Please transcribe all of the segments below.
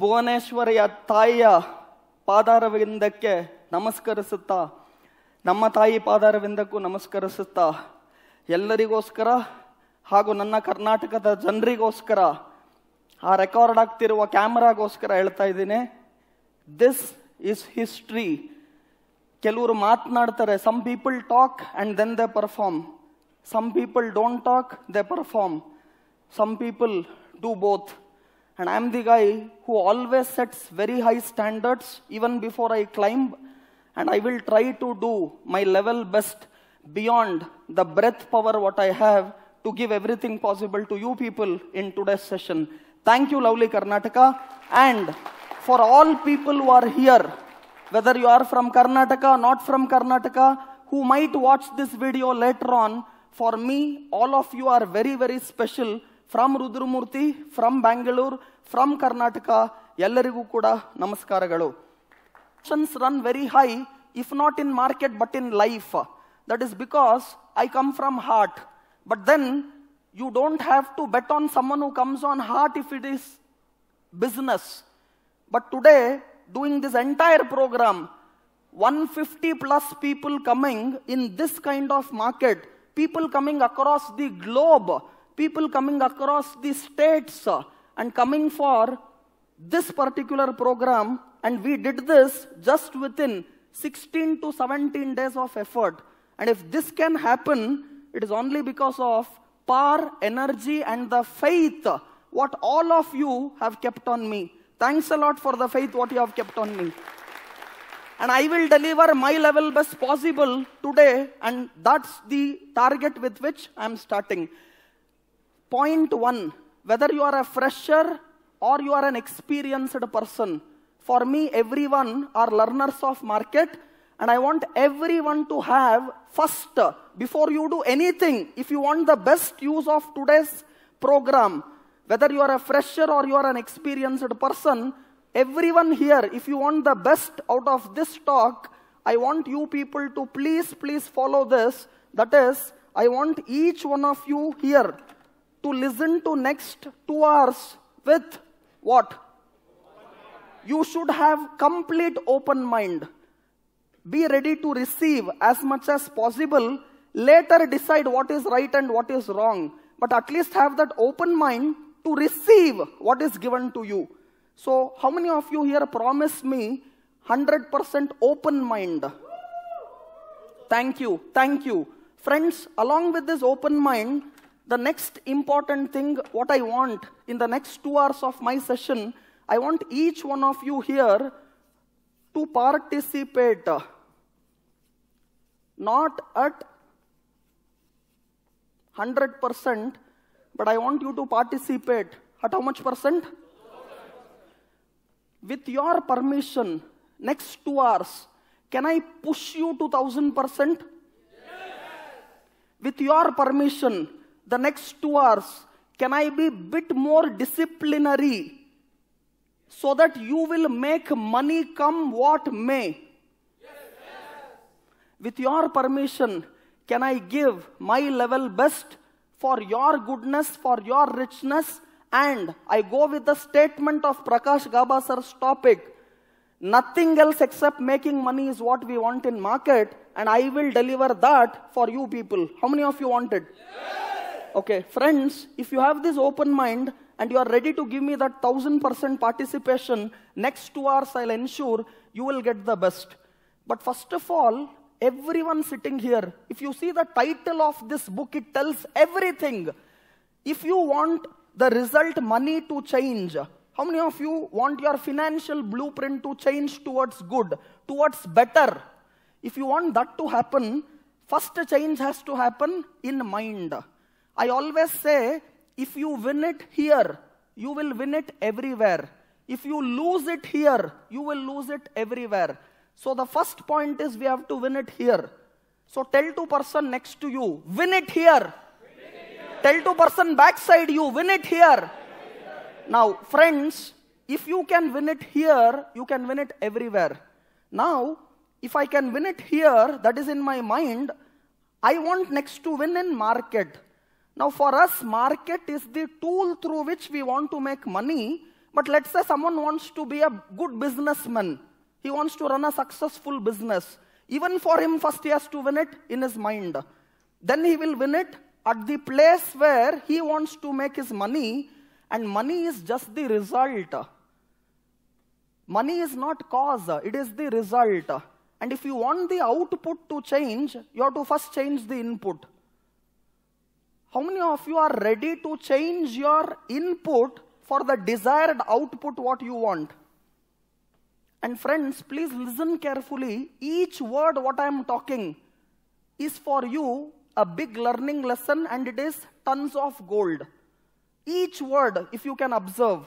ಭುವನೇಶ್ವರಿಯ ತಾಯಿಯ ಪಾದಾರವಿಂದಕ್ಕೆ ನಮಸ್ಕರಿಸುತ್ತಾ, ನಮ್ಮ ತಾಯಿ ಪಾದಾರವಿಂದಕ್ಕೂ ನಮಸ್ಕರಿಸುತ್ತಾ, ಎಲ್ಲರಿಗೋಸ್ಕರ ಹಾಗೂ ನನ್ನ ಕರ್ನಾಟಕದ ಜನರಿಗೋಸ್ಕರ, ಆ ರೆಕಾರ್ಡ್ ಆಗ್ತಿರುವ ಕ್ಯಾಮರಾಗೋಸ್ಕರ ಹೇಳ್ತಾ ಇದ್ದೀನಿ, ದಿಸ್ ಈಸ್ ಹಿಸ್ಟ್ರಿ. ಕೆಲವರು ಮಾತನಾಡ್ತಾರೆ, some people talk and then they perform, some people don't talk they perform, some people do both. And I'm the guy who always sets very high standards even before I climb, and I will try to do my level best beyond the breath power what I have to give everything possible to you people in today's session. Thank you, lovely Karnataka. And for all people who are here, whether you are from Karnataka or not from Karnataka, who might watch this video later on, for me, all of you are very, very special. From Rudramurthy, from Bangalore, from Karnataka, ellarigu kuda namaskaralu. Actions run very high, if not in market but in life. That is because I come from heart. But then you don't have to bet on someone who comes on heart if it is business. But today, doing this entire program, 150 plus people coming in this kind of market, people coming across the globe, people coming across the states and coming for this particular program, and we did this just within 16 to 17 days of effort. And if this can happen, it is only because of power, energy and the faith what all of you have kept on me. Thanks a lot for the faith what you have kept on me. And I will deliver my level best possible today, and that's the target with which I am starting. Point one, whether you are a fresher or you are an experienced person, for me, everyone are learners of market, and I want everyone to have first, before you do anything, if you want the best use of today's program, whether you are a fresher or you are an experienced person, everyone here, if you want the best out of this talk, I want you people to please, please follow this. That is, I want each one of you here to listen to next 2 hours with what? You should have complete open mind. Be ready to receive as much as possible. Later decide what is right and what is wrong. But at least have that open mind to receive what is given to you. So how many of you here promise me 100% open mind? Thank you. Thank you. Friends, along with this open mind, the next important thing what I want in the next 2 hours of my session, I want each one of you here to participate. Not at 100%, but I want you to participate. At how much percent? With your permission, next 2 hours, can I push you to 1000%? With your permission, the next 2 hours, can I be a bit more disciplinary so that you will make money come what may? Yes. With your permission, can I give my level best for your goodness, for your richness? And I go with the statement of Prakash Gaba sir's topic. Nothing else except making money is what we want in market, and I will deliver that for you people. How many of you want it? Yes. Okay, friends, if you have this open mind and you are ready to give me that 1000% participation, next 2 hours I'll ensure you will get the best. But first of all, everyone sitting here, if you see the title of this book, it tells everything. If you want the result money to change, how many of you want your financial blueprint to change towards good, towards better? If you want that to happen, first change has to happen in mind. I always say, if you win it here, you will win it everywhere. If you lose it here, you will lose it everywhere. So the first point is we have to win it here. So tell to person next to you, win it here. Win it here. Tell to person backside you, win it here. Win it here. Now, friends, if you can win it here, you can win it everywhere. Now, if I can win it here, that is in my mind, I want next to win in market. Now for us, market is the tool through which we want to make money, But let's say someone wants to be a good businessman. He wants to run a successful business. Even for him, first he has to win it in his mind. Then he will win it at the place where he wants to make his money, and money is just the result. Money is not cause, it is the result. And if you want the output to change, you have to first change the input. How many of you are ready to change your input for the desired output what you want? And friends, please listen carefully. Each word what I am talking is for you a big learning lesson, and it is tons of gold. Each word, if you can observe.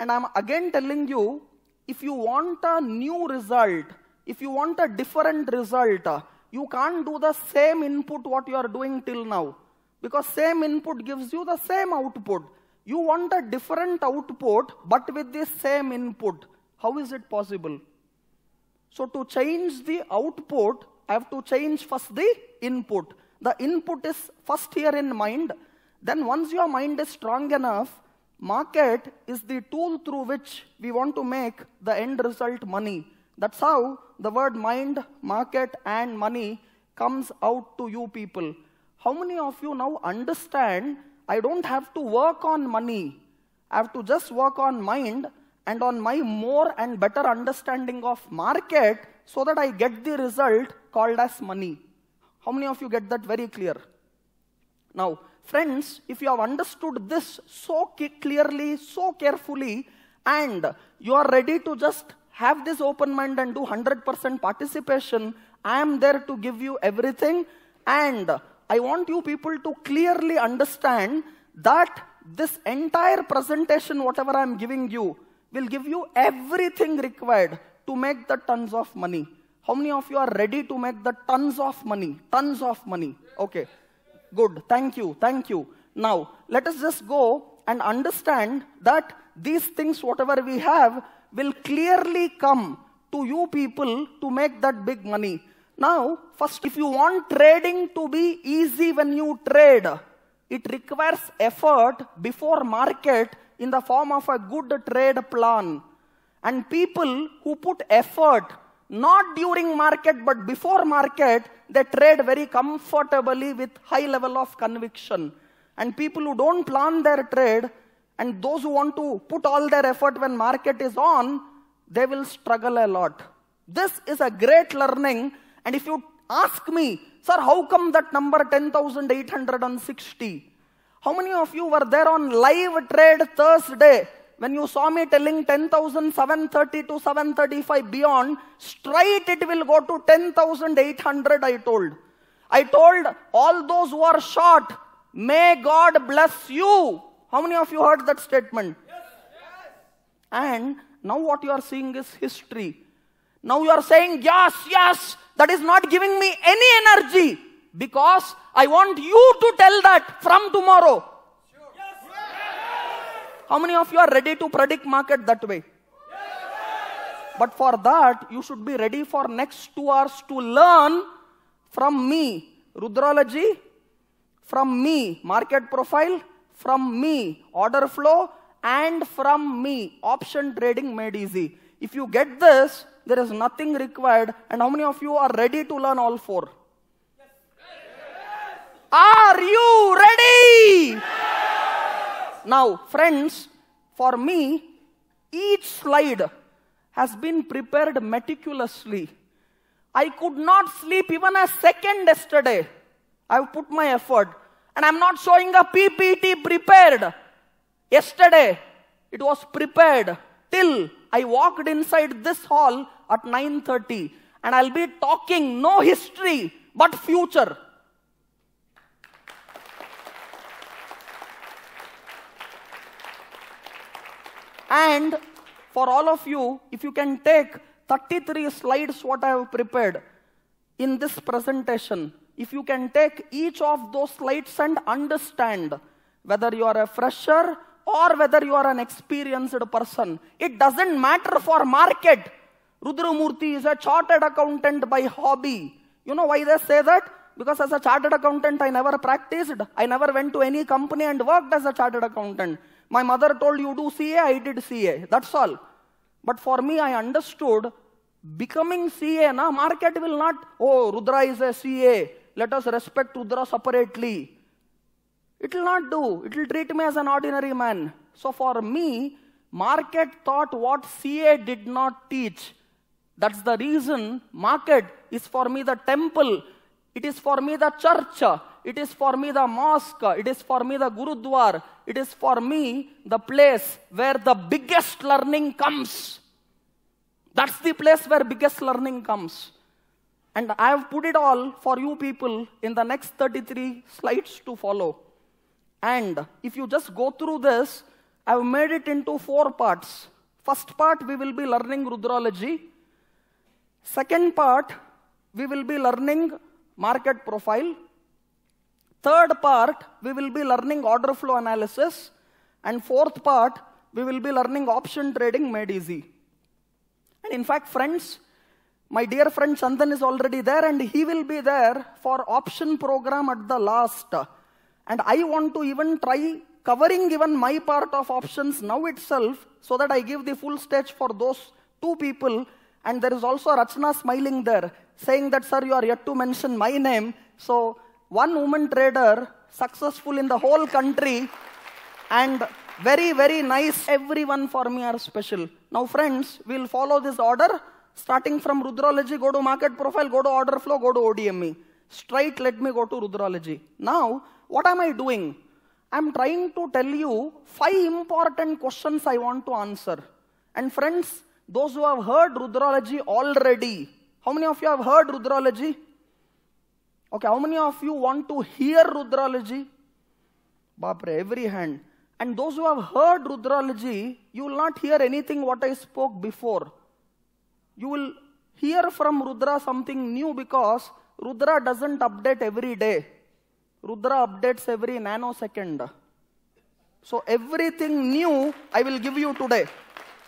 And I am again telling you, if you want a new result, if you want a different result, you can't do the same input what you are doing till now. Because same input gives you the same output. You want a different output, but with the same input. How is it possible? So to change the output, I have to change first the input. The input is first here in mind. Then once your mind is strong enough, market is the tool through which we want to make the end result money. That's how the word mind, market and money comes out to you people. How many of you now understand I don't have to work on money, I have to just work on mind and on my more and better understanding of market so that I get the result called as money? How many of you get that very clear? Now, friends, if you have understood this so clearly, so carefully, and you are ready to just have this open mind and do 100% participation, I am there to give you everything. And I want you people to clearly understand that this entire presentation, whatever I am giving you, will give you everything required to make the tons of money. How many of you are ready to make the tons of money? Tons of money. Okay, good. Thank you. Thank you. Now, let us just go and understand that these things, whatever we have, will clearly come to you people to make that big money. Now, first, if you want trading to be easy when you trade, it requires effort before market in the form of a good trade plan. And people who put effort, not during market but before market, they trade very comfortably with high level of conviction. And people who don't plan their trade, and those who want to put all their effort when market is on, they will struggle a lot. This is a great learning. And if you ask me, sir, how come that number 10,860? How many of you were there on live trade Thursday when you saw me telling 10,730 to 735 beyond, straight it will go to 10,800, I told. I told all those who are short, may God bless you. How many of you heard that statement? Yes. Yes. And now what you are seeing is history. Now you are saying, yes, yes, that is not giving me any energy because I want you to tell that from tomorrow. Sure. Yes. Yes. How many of you are ready to predict market that way? Yes. But for that, you should be ready for next 2 hours to learn from me, Rudralogy, from me, market profile, from me, order flow, and from me, option trading made easy. If you get this, there is nothing required. And how many of you are ready to learn all four? Yes. Yes. Are you ready? Yes. Now, friends, for me, each slide has been prepared meticulously. I could not sleep even a second yesterday. I've put my effort. And I'm not showing a PPT prepared. Yesterday, it was prepared till I walked inside this hall at 9:30, and I'll be talking no history but future. And for all of you, if you can take 33 slides what I have prepared in this presentation, if you can take each of those slides and understand whether you are a fresher or whether you are an experienced person. It doesn't matter for market. Rudramurthy is a chartered accountant by hobby. You know why they say that? Because as a chartered accountant, I never practiced. I never went to any company and worked as a chartered accountant. My mother told you do CA, I did CA, that's all. But for me, I understood becoming CA, na, market will not, oh, Rudra is a CA, let us respect Rudra separately. It will not do, it will treat me as an ordinary man. So for me, market taught what CA did not teach. That's the reason market is for me the temple, it is for me the church, it is for me the mosque, it is for me the gurudwar, it is for me the place where the biggest learning comes. That's the place where biggest learning comes. And I have put it all for you people in the next 33 slides to follow. And if you just go through this, I have made it into 4 parts. First part, we will be learning Rudralogy. Second part, we will be learning market profile. Third part, we will be learning order flow analysis. And fourth part, we will be learning option trading made easy. And in fact, friends, my dear friend Chandan is already there and he will be there for option program at the last. And I want to even try covering even my part of options now itself so that I give the full stage for those 2 people. And there is also Rachana smiling there, saying that, sir, you are yet to mention my name. So one woman trader, successful in the whole country, and very, very nice. Everyone for me are special. Now, friends, we'll follow this order. Starting from Rudralogy, go to market profile, go to order flow, go to ODME. Straight, let me go to Rudralogy. Now, what am I doing? I'm trying to tell you 5 important questions I want to answer. And friends, those who have heard Rudralogy already, how many of you have heard Rudralogy? Okay, how many of you want to hear Rudralogy? Bapre, every hand. And those who have heard Rudralogy, you will not hear anything what I spoke before. You will hear from Rudra something new because Rudra doesn't update every day. Rudra updates every nanosecond. So everything new I will give you today.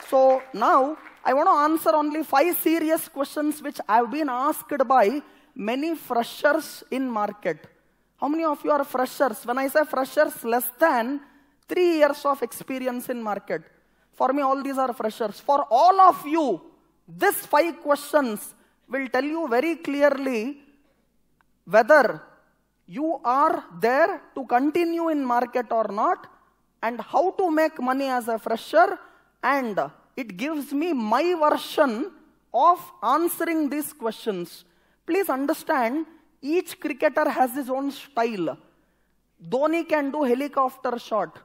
So now I want to answer only 5 serious questions which have been asked by many freshers in market. How many of you are freshers? When I say freshers, less than 3 years of experience in market. For me, all these are freshers. For all of you, these 5 questions will tell you very clearly whether you are there to continue in market or not, and how to make money as a fresher. And it gives me my version of answering these questions. Please understand, each cricketer has his own style. Dhoni can do helicopter shot.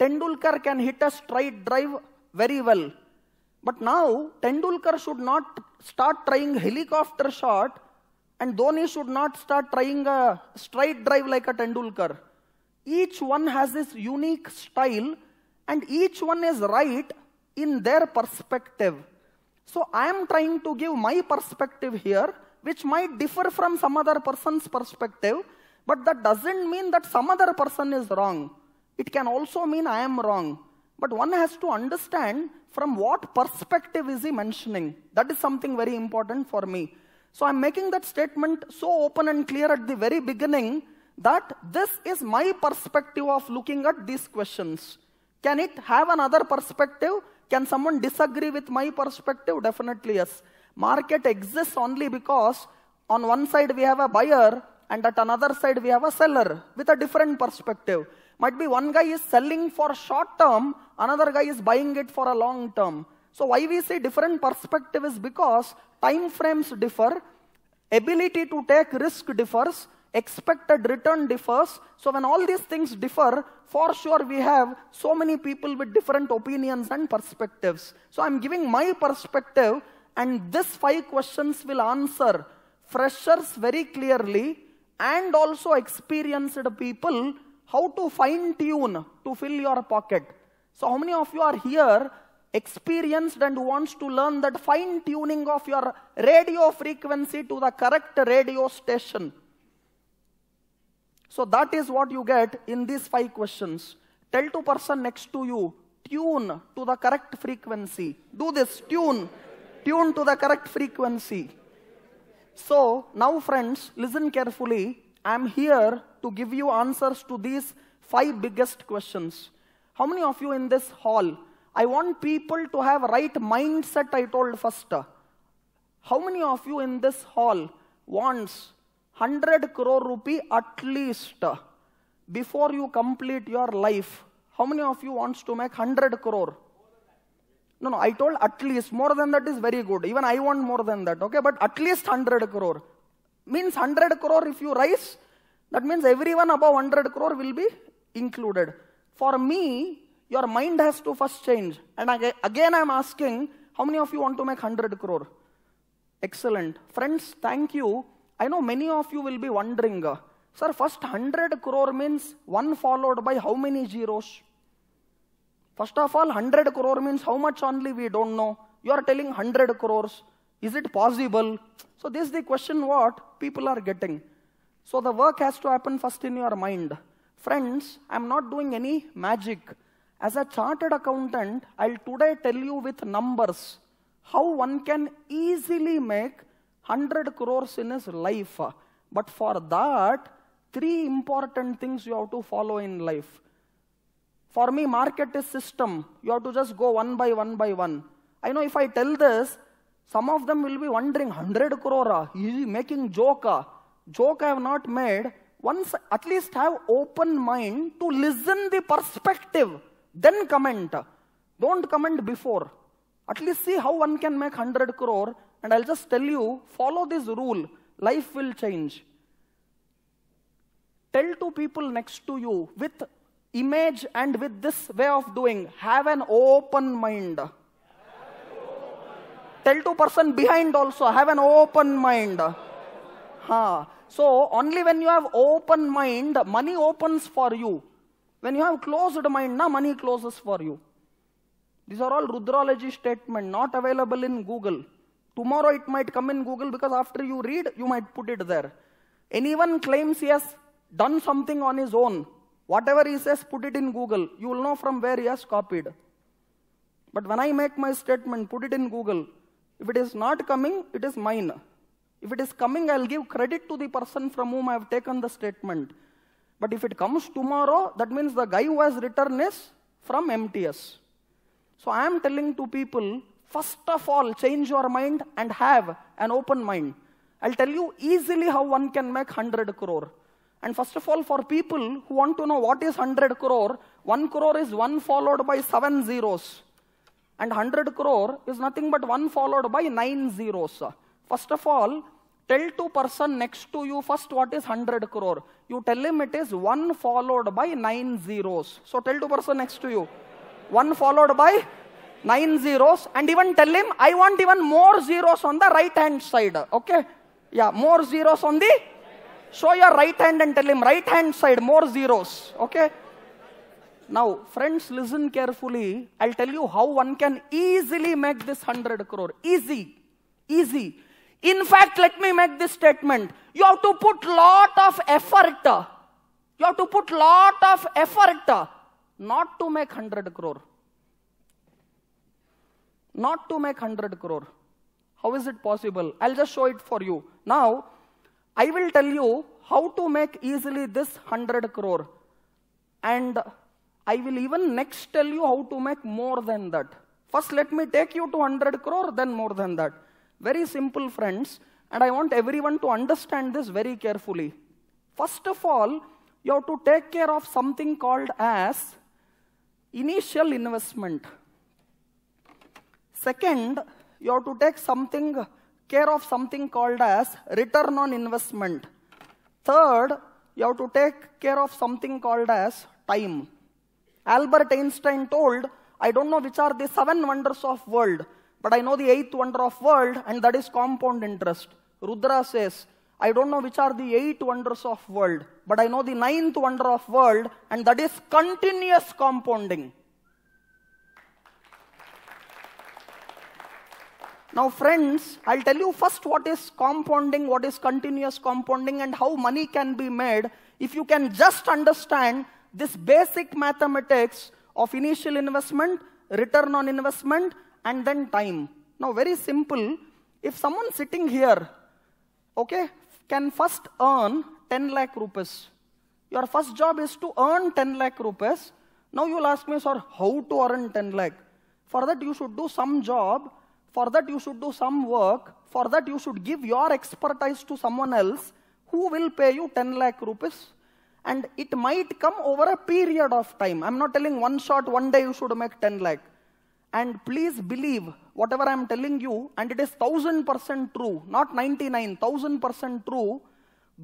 Tendulkar can hit a straight drive very well. But now, Tendulkar should not start trying helicopter shot and Dhoni should not start trying a straight drive like a Tendulkar. Each one has his unique style and each one is right in their perspective. So I am trying to give my perspective here, which might differ from some other person's perspective, but that doesn't mean that some other person is wrong. It can also mean I am wrong. But one has to understand from what perspective is he mentioning. That is something very important for me. So I'm making that statement so open and clear at the very beginning that this is my perspective of looking at these questions. Can it have another perspective? Can someone disagree with my perspective? Definitely yes. Market exists only because on one side we have a buyer and at another side we have a seller with a different perspective. Might be one guy is selling for short term, another guy is buying it for a long term. So why we say different perspective is because time frames differ, ability to take risk differs, expected return differs. So when all these things differ, for sure we have so many people with different opinions and perspectives. So I'm giving my perspective and these 5 questions will answer freshers very clearly and also experienced people how to fine tune to fill your pocket. So how many of you are here experienced and wants to learn that fine tuning of your radio frequency to the correct radio station? So that is what you get in these 5 questions. Tell to person next to you, tune to the correct frequency. Do this, tune to the correct frequency. So now friends, listen carefully. I am here to give you answers to these 5 biggest questions. How many of you in this hall? I want people to have right mindset, I told first. How many of you in this hall wants 100 crore rupee at least before you complete your life? How many of you wants to make 100 crore? No, I told at least. More than that is very good. Even I want more than that, okay? But at least 100 crore. Means 100 crore if you rise, that means everyone above 100 crore will be included. For me, your mind has to first change. And again I'm asking, how many of you want to make 100 crore? Excellent. Friends, thank you. I know many of you will be wondering, sir, first 100 crore means 1 followed by how many zeros? First of all, 100 crore means how much only we don't know. You are telling 100 crores. Is it possible? So this is the question what people are getting. So the work has to happen first in your mind. Friends, I'm not doing any magic. As a chartered accountant, I'll today tell you with numbers how one can easily make 100 crores in his life. But for that, 3 important things you have to follow in life. For me, market is system. You have to just go one by one by one. I know if I tell this, some of them will be wondering, 100 crore, is he making joke? Joke I have not made. Once at least have open mind to listen the perspective. Then comment. Don't comment before. At least see how one can make 100 crore. And I'll just tell you, follow this rule. Life will change. Tell 2 people next to you with image and with this way of doing. Have an open mind. Tell 2 person behind also, have an open mind. Ha. So only when you have open mind, money opens for you. When you have closed mind, na, money closes for you. These are all Rudralogy statement, not available in Google. Tomorrow it might come in Google because after you read, you might put it there. Anyone claims he has done something on his own. Whatever he says, put it in Google. You will know from where he has copied. But when I make my statement, put it in Google. If it is not coming, it is mine. If it is coming, I will give credit to the person from whom I have taken the statement. But if it comes tomorrow, that means the guy who has written is from MTS. So I am telling 2 people, first of all, change your mind and have an open mind. I will tell you easily how one can make 100 crore. And first of all, for people who want to know what is 100 crore, 1 crore is 1 followed by 7 zeros. And 100 crore is nothing but 1 followed by 9 zeros. First of all, tell 2 person next to you first what is 100 crore. You tell him it is 1 followed by 9 zeros. So tell 2 person next to you, 1 followed by 9 zeros. And even tell him, I want even more zeros on the right hand side. Okay? Yeah, more zeros on the... Show your right hand and tell him, right hand side, more zeros. Okay? Now, friends, listen carefully. I'll tell you how one can easily make this 100 crore. Easy. Easy. In fact, let me make this statement. You have to put lot of effort. You have to put lot of effort not to make 100 crore. Not to make 100 crore. How is it possible? I'll just show it for you. Now, I will tell you how to make easily this 100 crore. And I will even next tell you how to make more than that. First, let me take you to 100 crore, then more than that. Very simple, friends. And I want everyone to understand this very carefully. First of all, you have to take care of something called as initial investment. Second, you have to take something care of something called as return on investment. Third, you have to take care of something called as time. Albert Einstein told, I don't know which are the 7 wonders of world, but I know the 8th wonder of world, and that is compound interest. Rudra says, I don't know which are the 8 wonders of world, but I know the 9th wonder of world, and that is continuous compounding. Now friends, I'll tell you first what is compounding, what is continuous compounding, and how money can be made if you can just understand this basic mathematics of initial investment, return on investment, and then time. Now very simple, if someone sitting here, okay, can first earn 10 lakh rupees. Your first job is to earn 10 lakh rupees. Now you will ask me, sir, how to earn 10 lakh? For that you should do some job, for that you should do some work, for that you should give your expertise to someone else who will pay you 10 lakh rupees. And it might come over a period of time. I'm not telling one shot, one day you should make 10 lakh. And please believe whatever I'm telling you, and it is 1000% true, not 99, 1000% true.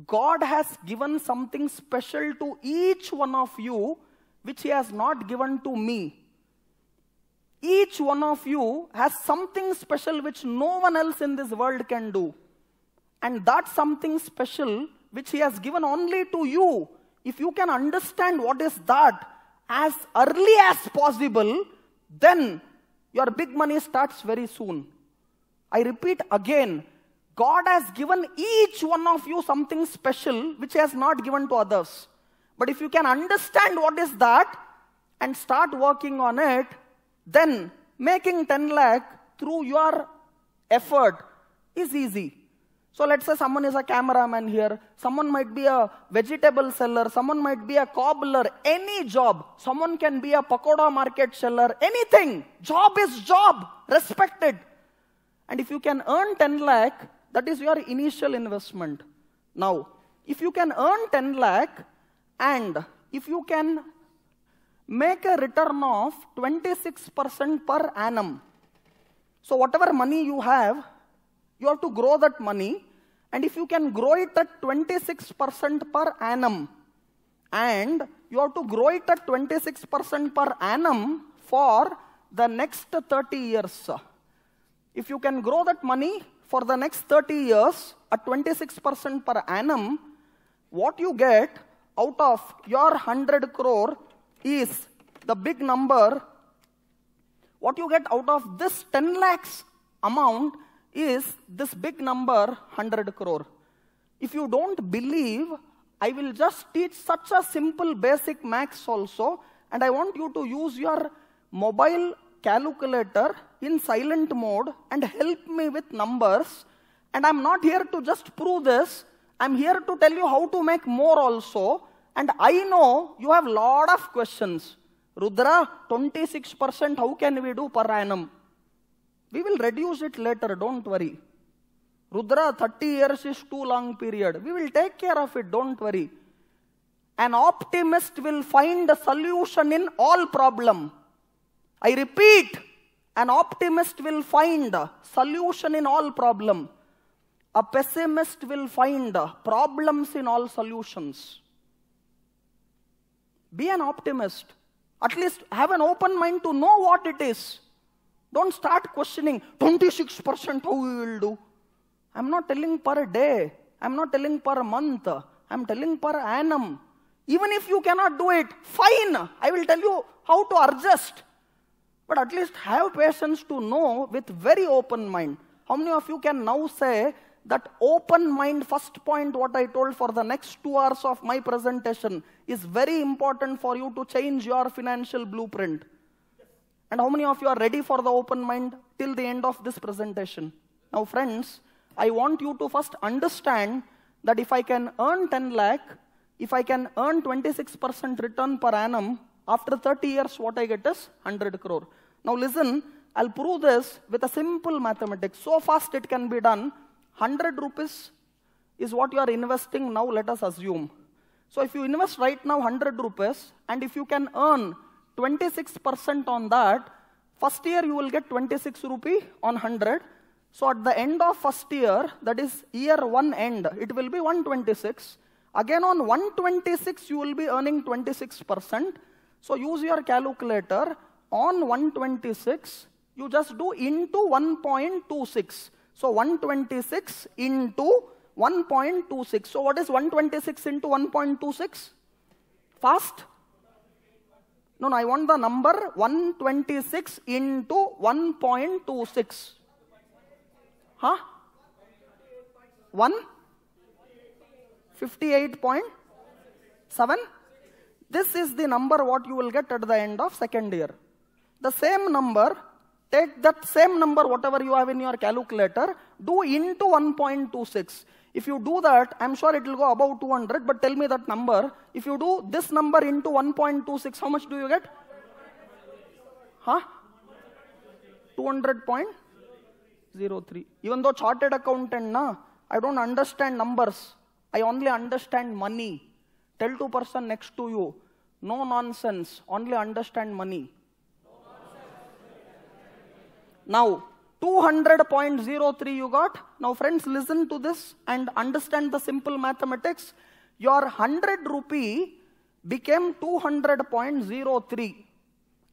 God has given something special to each one of you, which He has not given to me. Each one of you has something special which no one else in this world can do. And that something special which He has given only to you, if you can understand what is that as early as possible, then your big money starts very soon. I repeat again, God has given each one of you something special which He has not given to others. But if you can understand what is that and start working on it, then making 10 lakh through your effort is easy. So let's say someone is a cameraman here, someone might be a vegetable seller, someone might be a cobbler, any job. Someone can be a pakoda market seller, anything. Job is job, respect it. And if you can earn 10 lakh, that is your initial investment. Now, if you can earn 10 lakh and if you can make a return of 26% per annum. So whatever money you have to grow that money, and if you can grow it at 26% per annum, and you have to grow it at 26% per annum for the next 30 years. If you can grow that money for the next 30 years at 26% per annum, what you get out of your 100 crore is the big number. What you get out of this 10 lakhs amount is this big number, 100 crore. If you don't believe, I will just teach such a simple basic max also, and I want you to use your mobile calculator in silent mode and help me with numbers. And I'm not here to just prove this, I'm here to tell you how to make more also. And I know you have a lot of questions. Rudra, 26%, how can we do per annum? We will reduce it later, don't worry. Rudra, 30 years is too long period. We will take care of it, don't worry. An optimist will find a solution in all problem. I repeat, an optimist will find a solution in all problem. A pessimist will find problems in all solutions. Be an optimist. At least have an open mind to know what it is. Don't start questioning 26% how we will do. I'm not telling per day. I'm not telling per month. I'm telling per annum. Even if you cannot do it, fine. I will tell you how to adjust. But at least have patience to know with very open mind. How many of you can now say that open mind, first point what I told for the next 2 hours of my presentation, is very important for you to change your financial blueprint? And how many of you are ready for the open mind till the end of this presentation? Now friends, I want you to first understand that if I can earn 10 lakh, if I can earn 26% return per annum, after 30 years what I get is 100 crore. Now listen, I'll prove this with a simple mathematics. So fast it can be done. 100 rupees is what you are investing now, let us assume. So if you invest right now 100 rupees and if you can earn 26% on that, first year you will get 26 rupee on 100. So at the end of first year, that is year 1 end, it will be 126. Again on 126 you will be earning 26%. So use your calculator. On 126, you just do into 1.26. So 126 into 1.26. So what is 126 into 1.26? Fast? No, I want the number 126 into 1.26. Huh? 158.7. This is the number what you will get at the end of second year. The same number, take that same number whatever you have in your calculator, do into 1.26. If you do that, I'm sure it will go above 200, but tell me that number. If you do this number into 1.26, how much do you get? Huh? 200.03. Even though chartered accountant, na, I don't understand numbers. I only understand money. Tell to person next to you, no nonsense, only understand money. Now, 200.03 you got. Now friends, listen to this and understand the simple mathematics. Your 100 rupee became 200.03.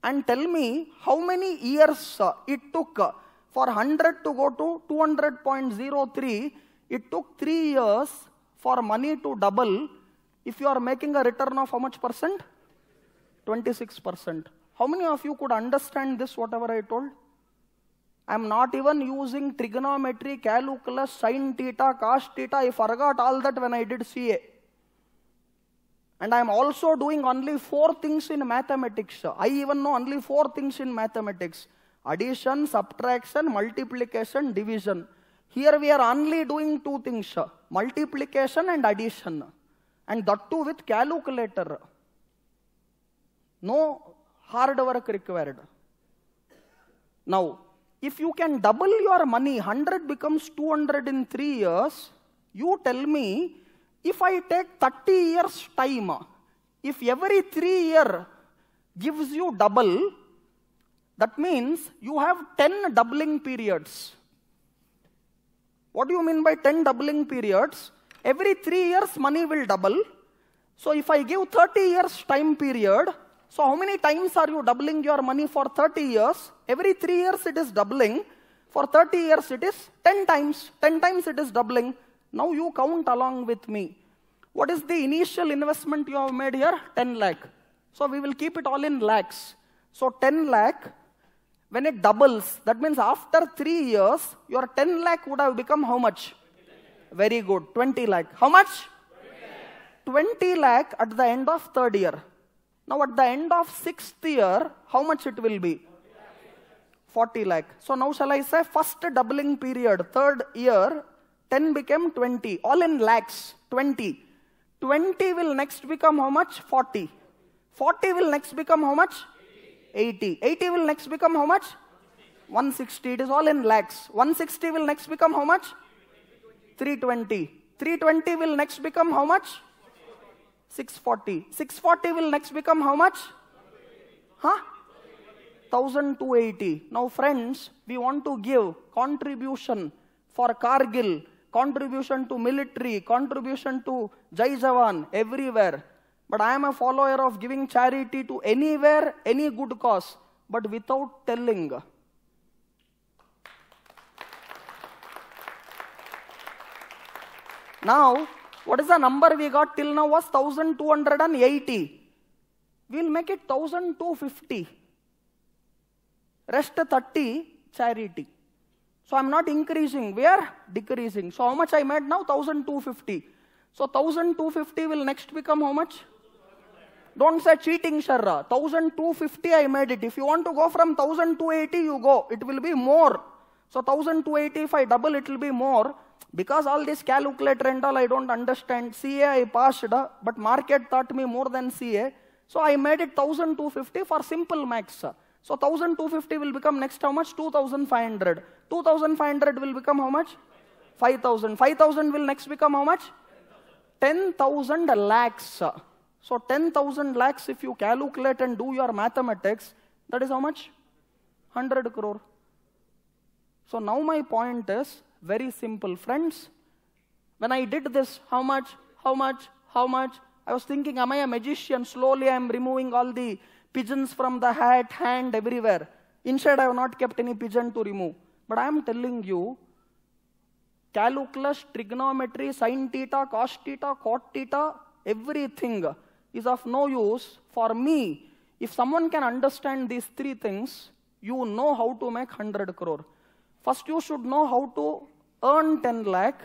And tell me how many years it took for 100 to go to 200.03. It took 3 years for money to double. If you are making a return of how much percent? 26%. How many of you could understand this, whatever I told? I am not even using trigonometry, calculus, sine theta, cos theta. I forgot all that when I did CA. And I am also doing only 4 things in mathematics. I even know only 4 things in mathematics. Addition, subtraction, multiplication, division. Here we are only doing 2 things. Multiplication and addition. And that too with calculator. No hard work required. Now, if you can double your money, 100 becomes 200 in 3 years, you tell me, if I take 30 years time, if every 3 years gives you double, that means you have 10 doubling periods. What do you mean by 10 doubling periods? Every 3 years money will double. So if I give 30 years time period, so how many times are you doubling your money for 30 years? Every 3 years it is doubling. For 30 years it is 10 times. 10 times it is doubling. Now you count along with me. What is the initial investment you have made here? 10 lakh. So we will keep it all in lakhs. So 10 lakh, when it doubles, that means after 3 years, your 10 lakh would have become how much? Very good. 20 lakh. How much? 20 lakh at the end of 3rd year. Now at the end of 6th year, how much it will be? 40 lakh. So now shall I say first doubling period, 3rd year, 10 became 20. All in lakhs, 20. 20 will next become how much? 40. 40 will next become how much? 80. 80 will next become how much? 160. It is all in lakhs. 160 will next become how much? 320. 320 will next become how much? 640. 640 will next become how much? Huh? 1280. Now friends, we want to give contribution for Kargil, contribution to military, contribution to Jai Jawan, everywhere. But I am a follower of giving charity to anywhere, any good cause, but without telling. Now, what is the number we got till now was 1280. We'll make it 1250. Rest 30, charity. So I'm not increasing, we are decreasing. So how much I made now? 1250. So 1250 will next become how much? Don't say cheating, Sharra. 1250 I made it. If you want to go from 1280, you go. It will be more. So 1280, if I double, it will be more. Because all this calculator and all I don't understand. CA I passed, but market taught me more than CA. So I made it 1250 for simple max. So 1250 will become next how much? 2500. 2500 will become how much? 5000. 5000 will next become how much? 10,000 lakhs. So 10,000 lakhs if you calculate and do your mathematics, that is how much? 100 crore. So now my point is, very simple, friends. When I did this, how much, how much, how much? I was thinking, am I a magician? Slowly I am removing all the pigeons from the hat, hand, everywhere. Instead, I have not kept any pigeon to remove. But I am telling you, calculus, trigonometry, sine theta, cos theta, cot theta, everything is of no use for me. If someone can understand these 3 things, you know how to make 100 crore. First, you should know how to earn 10 lakh.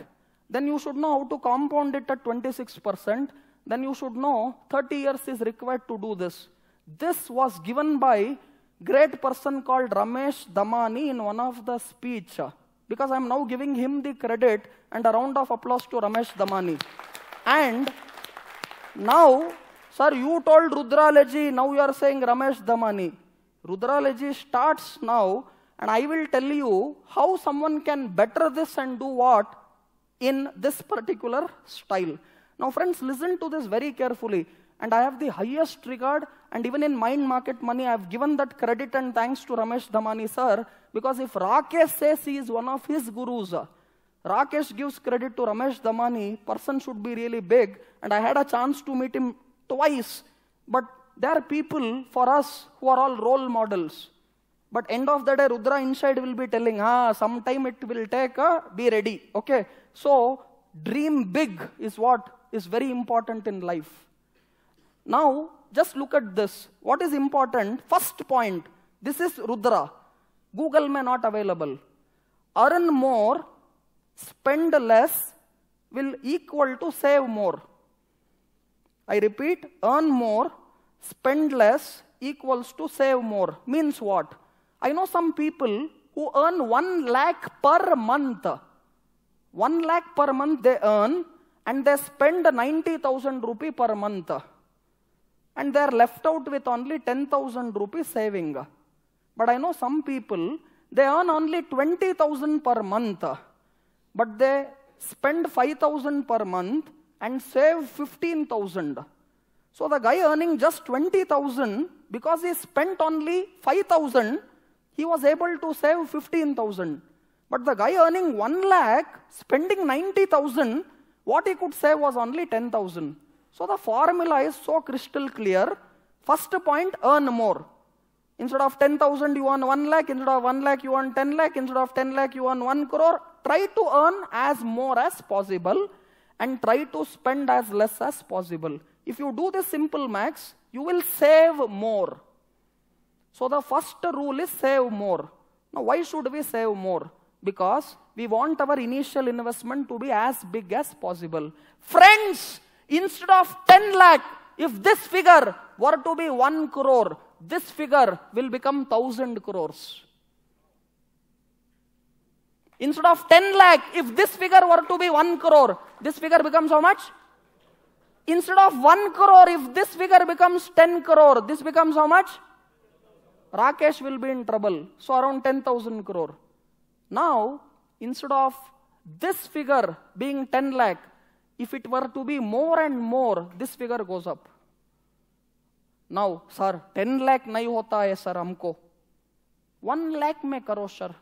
Then you should know how to compound it at 26%. Then you should know 30 years is required to do this. This was given by great person called Ramesh Damani in one of the speech. Because I am now giving him the credit, and a round of applause to Ramesh Damani. And now, sir, you told Rudralji, now you are saying Ramesh Damani. Rudralogy starts now, and I will tell you how someone can better this and do what in this particular style. Now friends, listen to this very carefully. And I have the highest regard, and even in Mind, Market, Money, I have given that credit and thanks to Ramesh Damani sir, because if Rakesh says he is one of his gurus, Rakesh gives credit to Ramesh Damani, person should be really big, and I had a chance to meet him twice. But there are people for us who are all role models. But end of the day, Rudra inside will be telling, sometime it will take, be ready. Okay. So, dream big is what is very important in life. Now, just look at this. What is important? First point. This is Rudra. Google may not available. Earn more, spend less will equal to save more. I repeat, earn more, spend less equals to save more. Means what? I know some people who earn 1 lakh per month. 1 lakh per month they earn and they spend 90,000 rupee per month. And they are left out with only 10,000 rupees saving. But I know some people, they earn only 20,000 per month, but they spend 5,000 per month and save 15,000. So the guy earning just 20,000, because he spent only 5,000, he was able to save 15,000. But the guy earning 1 lakh, spending 90,000, what he could save was only 10,000. So the formula is so crystal clear. First point, earn more. Instead of 10,000, you earn 1 lakh. Instead of 1 lakh, you earn 10 lakh. Instead of 10 lakh, you earn 1 crore. Try to earn as more as possible and try to spend as less as possible. If you do this simple max, you will save more. So the first rule is save more. Now, why should we save more? Because we want our initial investment to be as big as possible. Friends! Instead of 10 lakh, if this figure were to be 1 crore, this figure will become 1,000 crores. Instead of 10 lakh, if this figure were to be 1 crore, this figure becomes how much? Instead of 1 crore, if this figure becomes 10 crore, this becomes how much? Rakesh will be in trouble. So around 10,000 crore. Now, instead of this figure being 10 lakh, if it were to be more and more, this figure goes up. Now, sir, 10 lakh nahi hota hai sir humko. 1 lakh mein karo sir.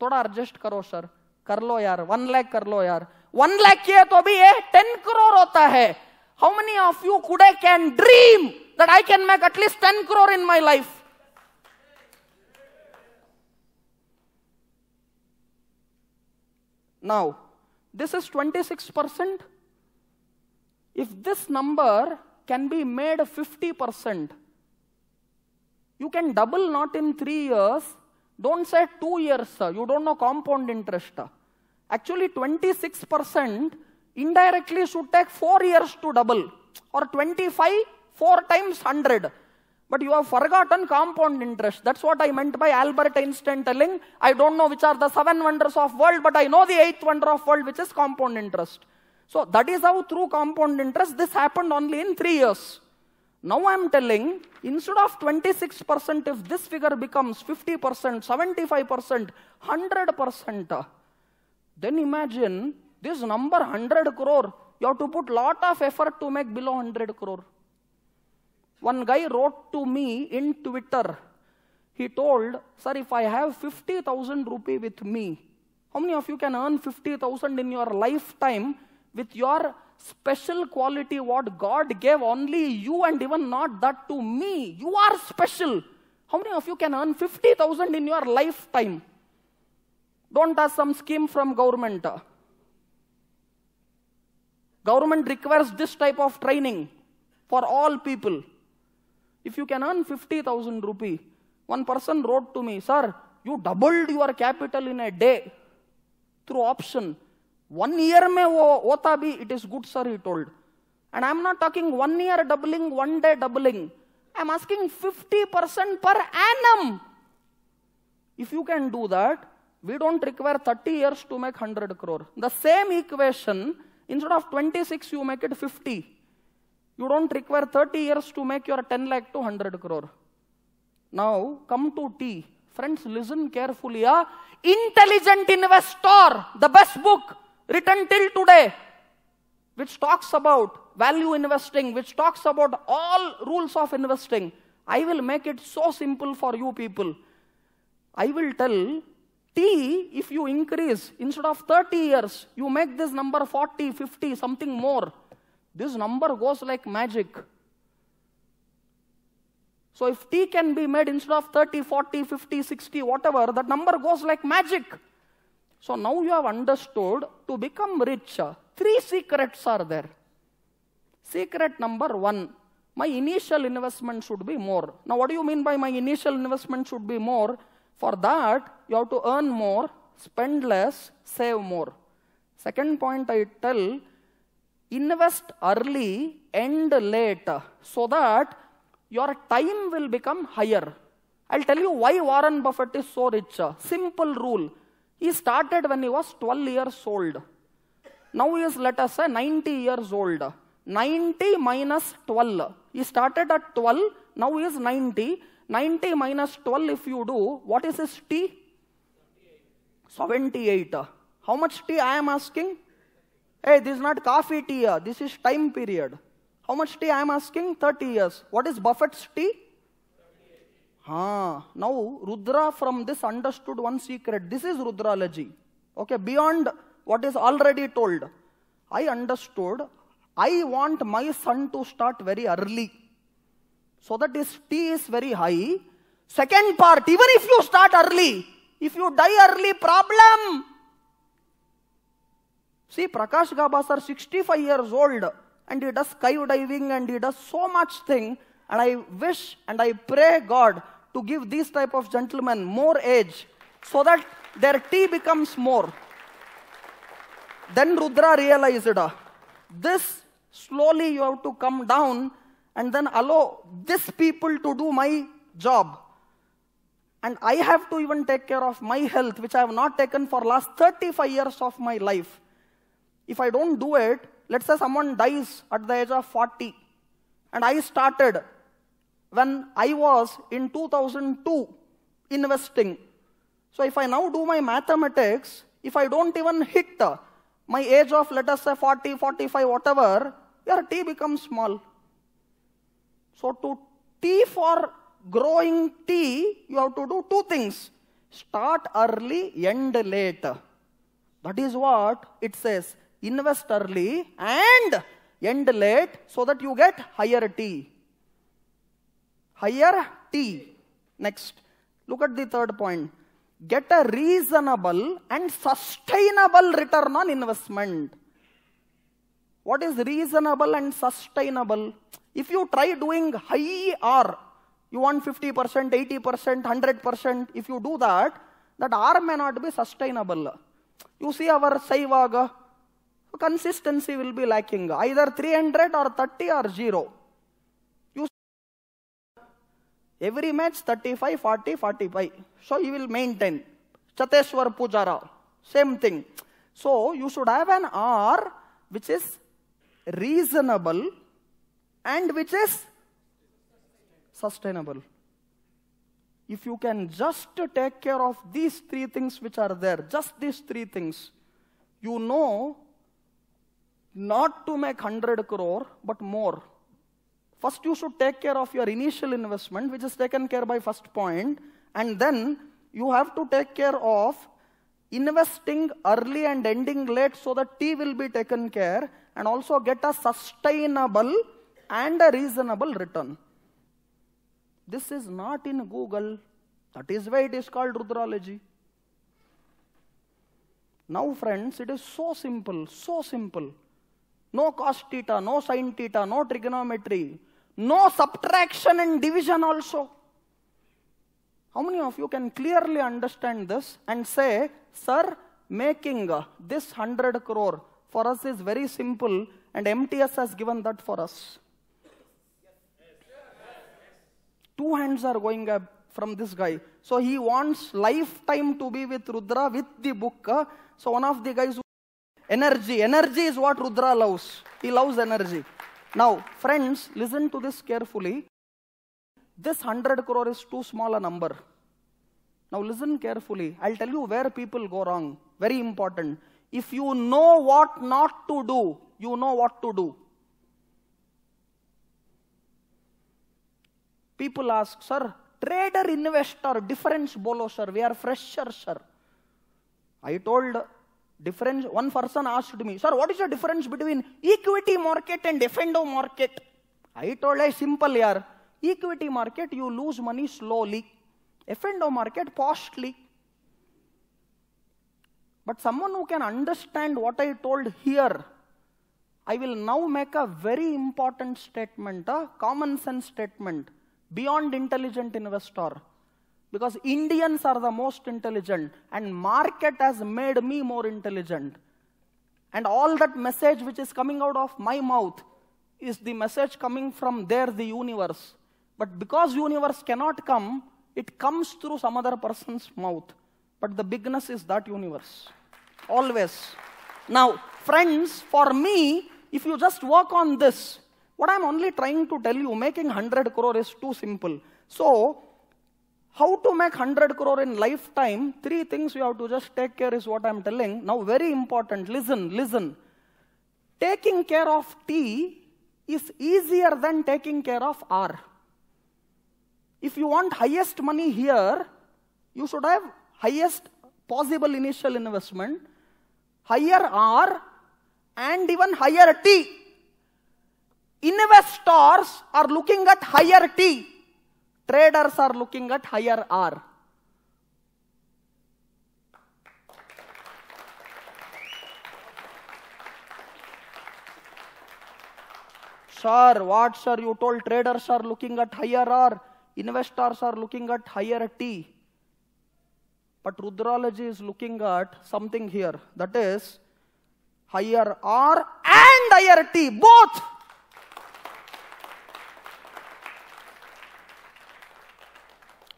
Thoda adjust karo sir. Karlo yaar, 1 lakh karlo yaar. 1 lakh ki hai to bhi hai, 10 crore hota hai. How many of you can dream that I can make at least 10 crore in my life? Now, this is 26%. If this number can be made 50%, you can double not in 3 years, don't say 2 years, sir. You don't know compound interest. Actually, 26% indirectly should take 4 years to double, or 25, 4 times 100. But you have forgotten compound interest. That's what I meant by Albert Einstein telling, I don't know which are the 7 wonders of world, but I know the 8th wonder of world, which is compound interest. So that is how through compound interest, this happened only in 3 years. Now I am telling, instead of 26%, if this figure becomes 50%, 75%, 100%, then imagine this number 100 crore, you have to put lot of effort to make below 100 crore. One guy wrote to me in Twitter, he told, sir, if I have 50,000 rupee with me, how many of you can earn 50,000 in your lifetime? With your special quality what God gave only you and even not that to me. You are special. How many of you can earn 50,000 in your lifetime? Don't ask some scheme from government. Government requires this type of training for all people. If you can earn 50,000 rupee, one person wrote to me, sir, you doubled your capital in a day through option. 1 year mein hota bhi, it is good sir, he told. And I am not talking 1 year doubling, 1 day doubling. I am asking 50% per annum. If you can do that, we don't require 30 years to make 100 crore. The same equation, instead of 26, you make it 50. You don't require 30 years to make your 10 lakh to 100 crore. Now come to T. Friends, listen carefully. Intelligent Investor, the best book written till today, which talks about value investing, which talks about all rules of investing. I will make it so simple for you people. I will tell T, if you increase, instead of 30 years, you make this number 40, 50, something more. This number goes like magic. So if T can be made instead of 30, 40, 50, 60, whatever, that number goes like magic. So now you have understood, to become rich, three secrets are there. Secret number one, my initial investment should be more. Now what do you mean by my initial investment should be more? For that, you have to earn more, spend less, save more. Second point I tell, invest early, end late, so that your time will become higher. I'll tell you why Warren Buffett is so rich. Simple rule. He started when he was 12 years old. Now he is, let us say, 90 years old. 90 minus 12. He started at 12, now he is 90. 90 minus 12 if you do, what is his T? 78. How much T I am asking? Hey, this is not coffee T, this is time period. How much T I am asking? 30 years. What is Buffett's T? Ah, now Rudra from this understood one secret. This is Rudralogy. Okay, beyond what is already told. I understood, I want my son to start very early, so that his T is very high. Second part, even if you start early, if you die early, problem. See, Prakash Gaba sir, 65 years old, and he does skydiving and he does so much thing, and I wish and I pray God to give these type of gentlemen more age, so that their T becomes more. Then Rudra realized, this slowly you have to come down, and then allow this people to do my job. And I have to even take care of my health, which I have not taken for last 35 years of my life. If I don't do it, let's say someone dies at the age of 40. And I started when I was in 2002 investing. So if I now do my mathematics, if I don't even hit my age of, let us say, 40, 45, whatever, your T becomes small. So to T for growing T, you have to do two things. Start early, end late. That is what it says. Invest early and end late so that you get higher T. Higher T. Next. Look at the third point. Get a reasonable and sustainable return on investment. What is reasonable and sustainable? If you try doing high R, you want 50%, 80%, 100%, if you do that, that R may not be sustainable. You see our Saivaga, consistency will be lacking, either 300 or 30 or 0. You see, every match 35, 40, 45. So you will maintain. Chateshwar Pujara, same thing. So you should have an R which is reasonable and which is sustainable. If you can just take care of these three things which are there, just these three things, you know not to make 100 crore, but more. First, you should take care of your initial investment, which is taken care by first point, and then you have to take care of investing early and ending late so that T will be taken care, and also get a sustainable and a reasonable return. This is not in Google. That is why it is called Rudralogy. Now friends, it is so simple, so simple. No cos theta, no sin theta, no trigonometry, no subtraction and division also. How many of you can clearly understand this and say, sir, making this 100 crore for us is very simple, and MTS has given that for us. Two hands are going up from this guy. So he wants lifetime to be with Rudra, with the book. So one of the guys, energy. Energy is what Rudra loves. He loves energy. Now, friends, listen to this carefully. this 100 crore is too small a number. Now listen carefully. I'll tell you where people go wrong. Very important. If you know what not to do, you know what to do. People ask, sir, trader, investor, difference bolo, sir. We are fresher, sir. I told difference. One person asked me, sir, what is the difference between equity market and F&O market? I told, I simple, yaar. Equity market, you lose money slowly. F&O market, postly. But someone who can understand what I told here, I will now make a very important statement, a common sense statement, beyond intelligent investor. Because Indians are the most intelligent, and market has made me more intelligent. And all that message which is coming out of my mouth is the message coming from there, the universe. But because universe cannot come, it comes through some other person's mouth. But the bigness is that universe. Always. Now, friends, for me, if you just work on this, what I'm only trying to tell you, making 100 crore is too simple. So, how to make 100 crore in lifetime? Three things you have to just take care is what I'm telling. Now, very important. Listen, listen. Taking care of T is easier than taking care of R. If you want highest money here, you should have highest possible initial investment, higher R, and even higher T. Investors are looking at higher T. Traders are looking at higher R. Sir, what sir? You told traders are looking at higher R. Investors are looking at higher T. But Rudralogy is looking at something here. That is higher R and higher T. Both.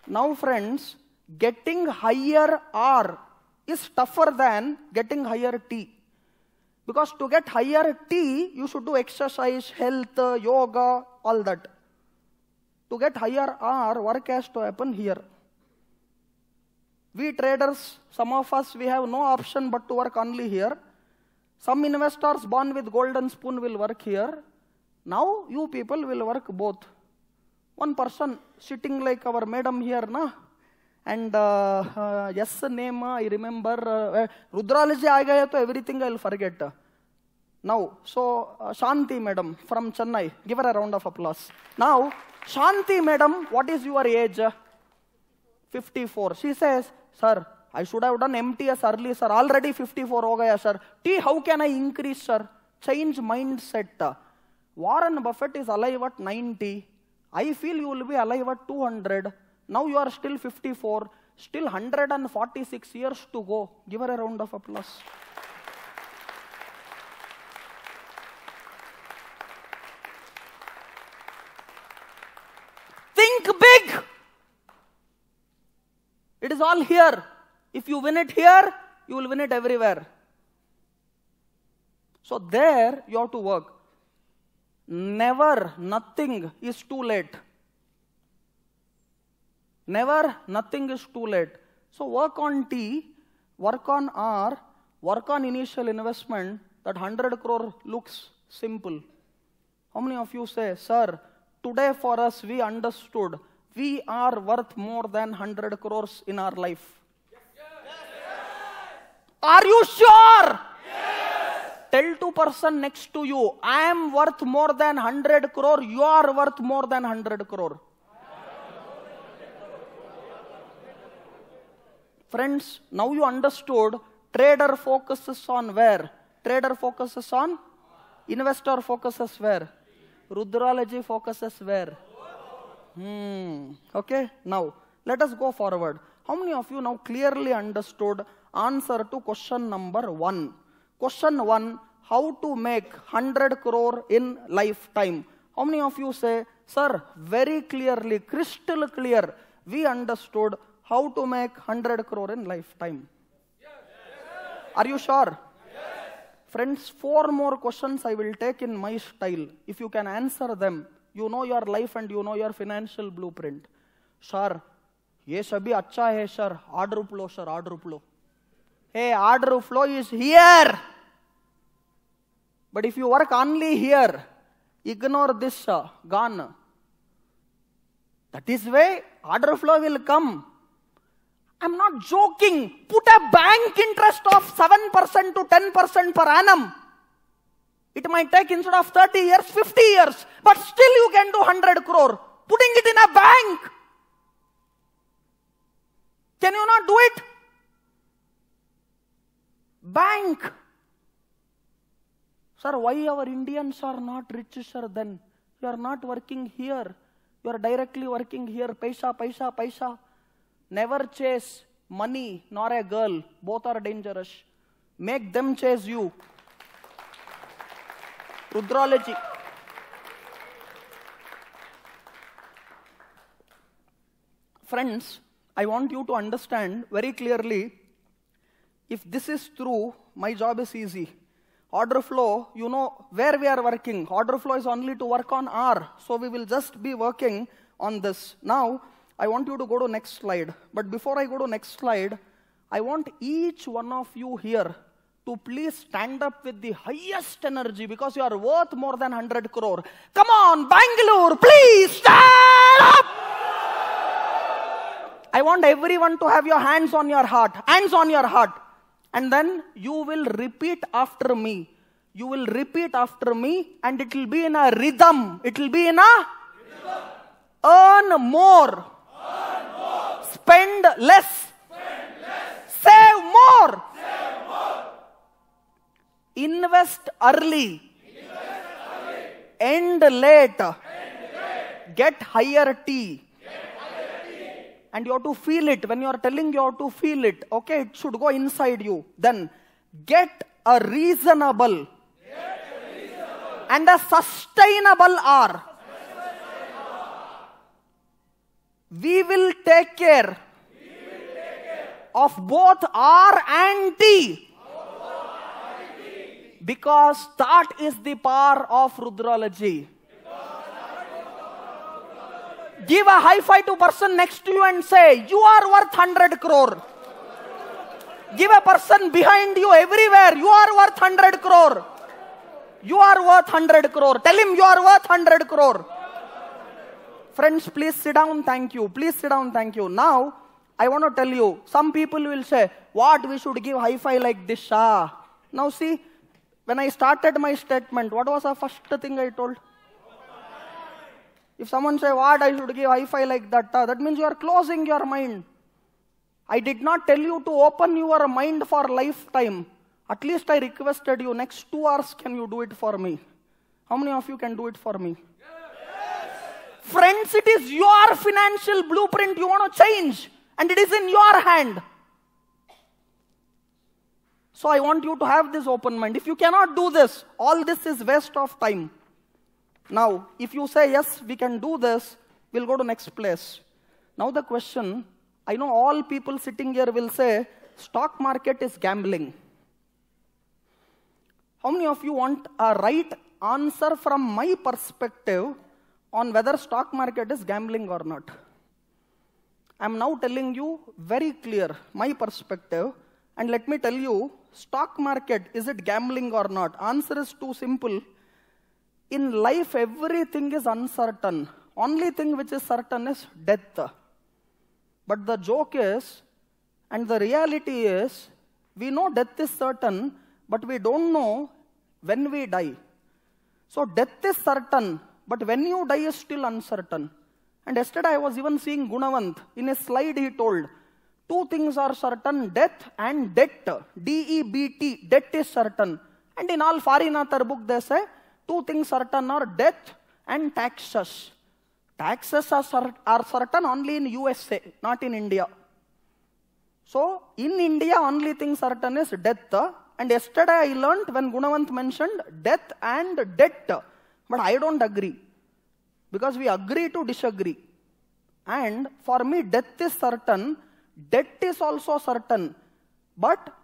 Now friends, getting higher R is tougher than getting higher T. Because to get higher T, you should do exercise, health, yoga, all that. To get higher R, work has to happen here. We traders, some of us, we have no option but to work only here. Some investors born with golden spoon will work here. Now you people will work both. One person sitting like our madam here, na? And yes, name, I remember. Rudralogy aagaya to everything I will forget. Now, so Shanti madam from Chennai. Give her a round of applause. Now, Shanti madam, what is your age? 54. She says, sir, I should have done MTS early, sir. Already 54 ho gaya, sir. T, how can I increase, sir? Change mindset. Warren Buffett is alive at 90. I feel you will be alive at 200. Now you are still 54, still 146 years to go. Give her a round of applause. Think big. It is all here. If you win it here, you will win it everywhere. So there you have to work. Never, nothing is too late. Never, nothing is too late. So work on T, work on R, work on initial investment. That 100 crore looks simple. How many of you say, sir, today for us we understood we are worth more than 100 crores in our life? Yes. Yes. Are you sure? Tell to person next to you, I am worth more than 100 crore, you are worth more than 100 crore. Friends, now you understood, trader focuses on where? Trader focuses on? Investor focuses where? Rudralogy focuses where? Okay, now let us go forward. How many of you now clearly understood answer to question number 1? Question 1, how to make 100 crore in lifetime? How many of you say, sir, very clearly, crystal clear, we understood how to make 100 crore in lifetime? Yes. Are you sure? Yes. Friends, 4 more questions I will take in my style. If you can answer them, You know your life and you know your financial blueprint. Sir, ye sabhi acha hai sir. Order flow sir, order flow. Hey, order flow is here. But if you work only here, ignore this, gone. That is why order flow will come. I'm not joking. Put a bank interest of 7% to 10% per annum. It might take instead of 30 years, 50 years. But still you can do 100 crore. Putting it in a bank. Can you not do it? Bank. Sir, why our Indians are not rich, sir, then? You are not working here. You are directly working here. Paisa, paisa, paisa. Never chase money nor a girl. Both are dangerous. Make them chase you. Rudralogy. Friends, I want you to understand very clearly, if this is true, my job is easy. Order flow, you know where we are working. Order flow is only to work on R. So we will just be working on this. Now, I want you to go to next slide. But before I go to next slide, I want each one of you here to please stand up with the highest energy because you are worth more than 100 crore. Come on, Bangalore, please stand up! I want everyone to have your hands on your heart. Hands on your heart. And then you will repeat after me. You will repeat after me and it will be in a rhythm. It will be in a rhythm. Earn more. Earn more. Spend less. Spend less. Save more. Save more. Invest early. Invest early. End late. End late. Get higher T. And you have to feel it. When you are telling, you have to feel it. Okay, it should go inside you. Then, get a reasonable, and a sustainable R. We will take care of both R and T. Because that is the power of Rudralogy. Give a high five to person next to you and say, you are worth 100 crore. Give a person behind you everywhere, you are worth 100 crore. You are worth 100 crore. Tell him you are worth 100 crore. Friends, please sit down, thank you. Please sit down, thank you. Now, I want to tell you, some people will say, what, we should give high five like this. Ah. Now see, when I started my statement, what was the first thing I told? If someone say, what, I should give hi-fi like that, that means you are closing your mind. I did not tell you to open your mind for lifetime. At least I requested you, next 2 hours, can you do it for me? How many of you can do it for me? Yes. Friends, it is your financial blueprint you want to change. And it is in your hand. So I want you to have this open mind. If you cannot do this, all this is waste of time. Now, if you say, yes, we can do this, we'll go to next place. Now the question, I know all people sitting here will say, stock market is gambling. How many of you want a right answer from my perspective on whether stock market is gambling or not? I'm now telling you very clear, my perspective, and let me tell you, stock market, is it gambling or not? Answer is too simple. In life, everything is uncertain. Only thing which is certain is death. But the joke is, and the reality is, we know death is certain, but we don't know when we die. So death is certain, but when you die is still uncertain. And yesterday I was even seeing Gunavant. In a slide he told, two things are certain, death and debt. D-E-B-T, debt is certain. And in all Farinathar book they say, two things certain are death and taxes. Taxes are certain only in USA, not in India. So, in India, only thing certain is death. And yesterday I learnt when Gunavant mentioned death and debt. But I don't agree. Because we agree to disagree. And for me, death is certain. Debt is also certain. But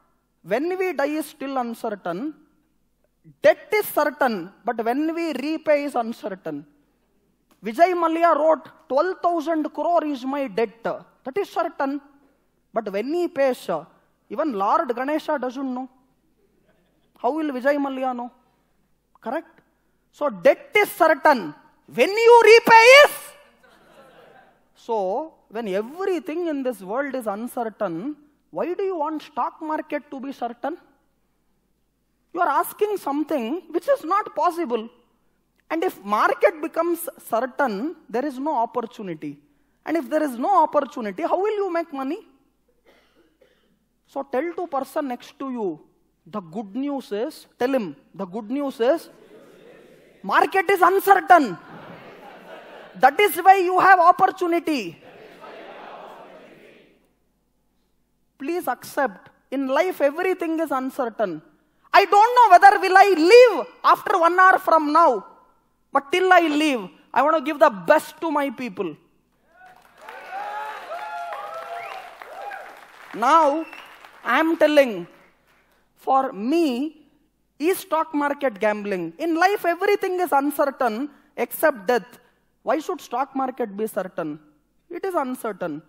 when we die is still uncertain. Debt is certain, but when we repay is uncertain. Vijay Mallya wrote 12,000 crore is my debt. That is certain. But when he pays, even Lord Ganesha doesn't know. How will Vijay Mallya know? Correct? So debt is certain. When you repay is? So when everything in this world is uncertain, why do you want stock market to be certain? You are asking something which is not possible. And if market becomes certain, there is no opportunity. And if there is no opportunity, how will you make money? So tell to person next to you, the good news is, tell him, the good news is, market is uncertain. That is why you have opportunity. Please accept, in life everything is uncertain. I don't know whether will I live after 1 hour from now. But till I leave, I want to give the best to my people. Now, I am telling, for me, is stock market gambling. In life, everything is uncertain except death. Why should stock market be certain? It is uncertain.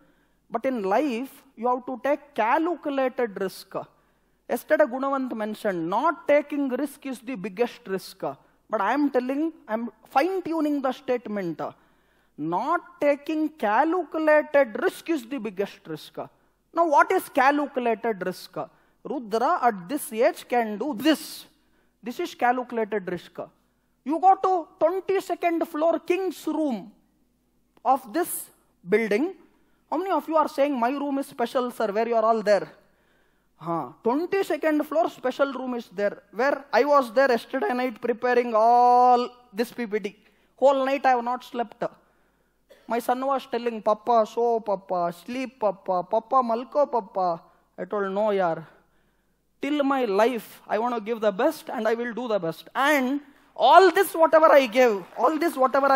But in life, you have to take calculated risk. Yesterday, Gunavant mentioned, not taking risk is the biggest risk. But I am telling, I am fine-tuning the statement. Not taking calculated risk is the biggest risk. Now what is calculated risk? Rudra at this age can do this. This is calculated risk. You go to 22nd floor King's room of this building. How many of you are saying my room is special, sir, where you are all there? 22nd floor special room is there, where I was there yesterday night preparing all this PPT. Whole night I have not slept. My son was telling, Papa, so Papa, sleep Papa, Papa, Malko Papa. I told, no yaar, till my life I want to give the best and I will do the best. And all this whatever I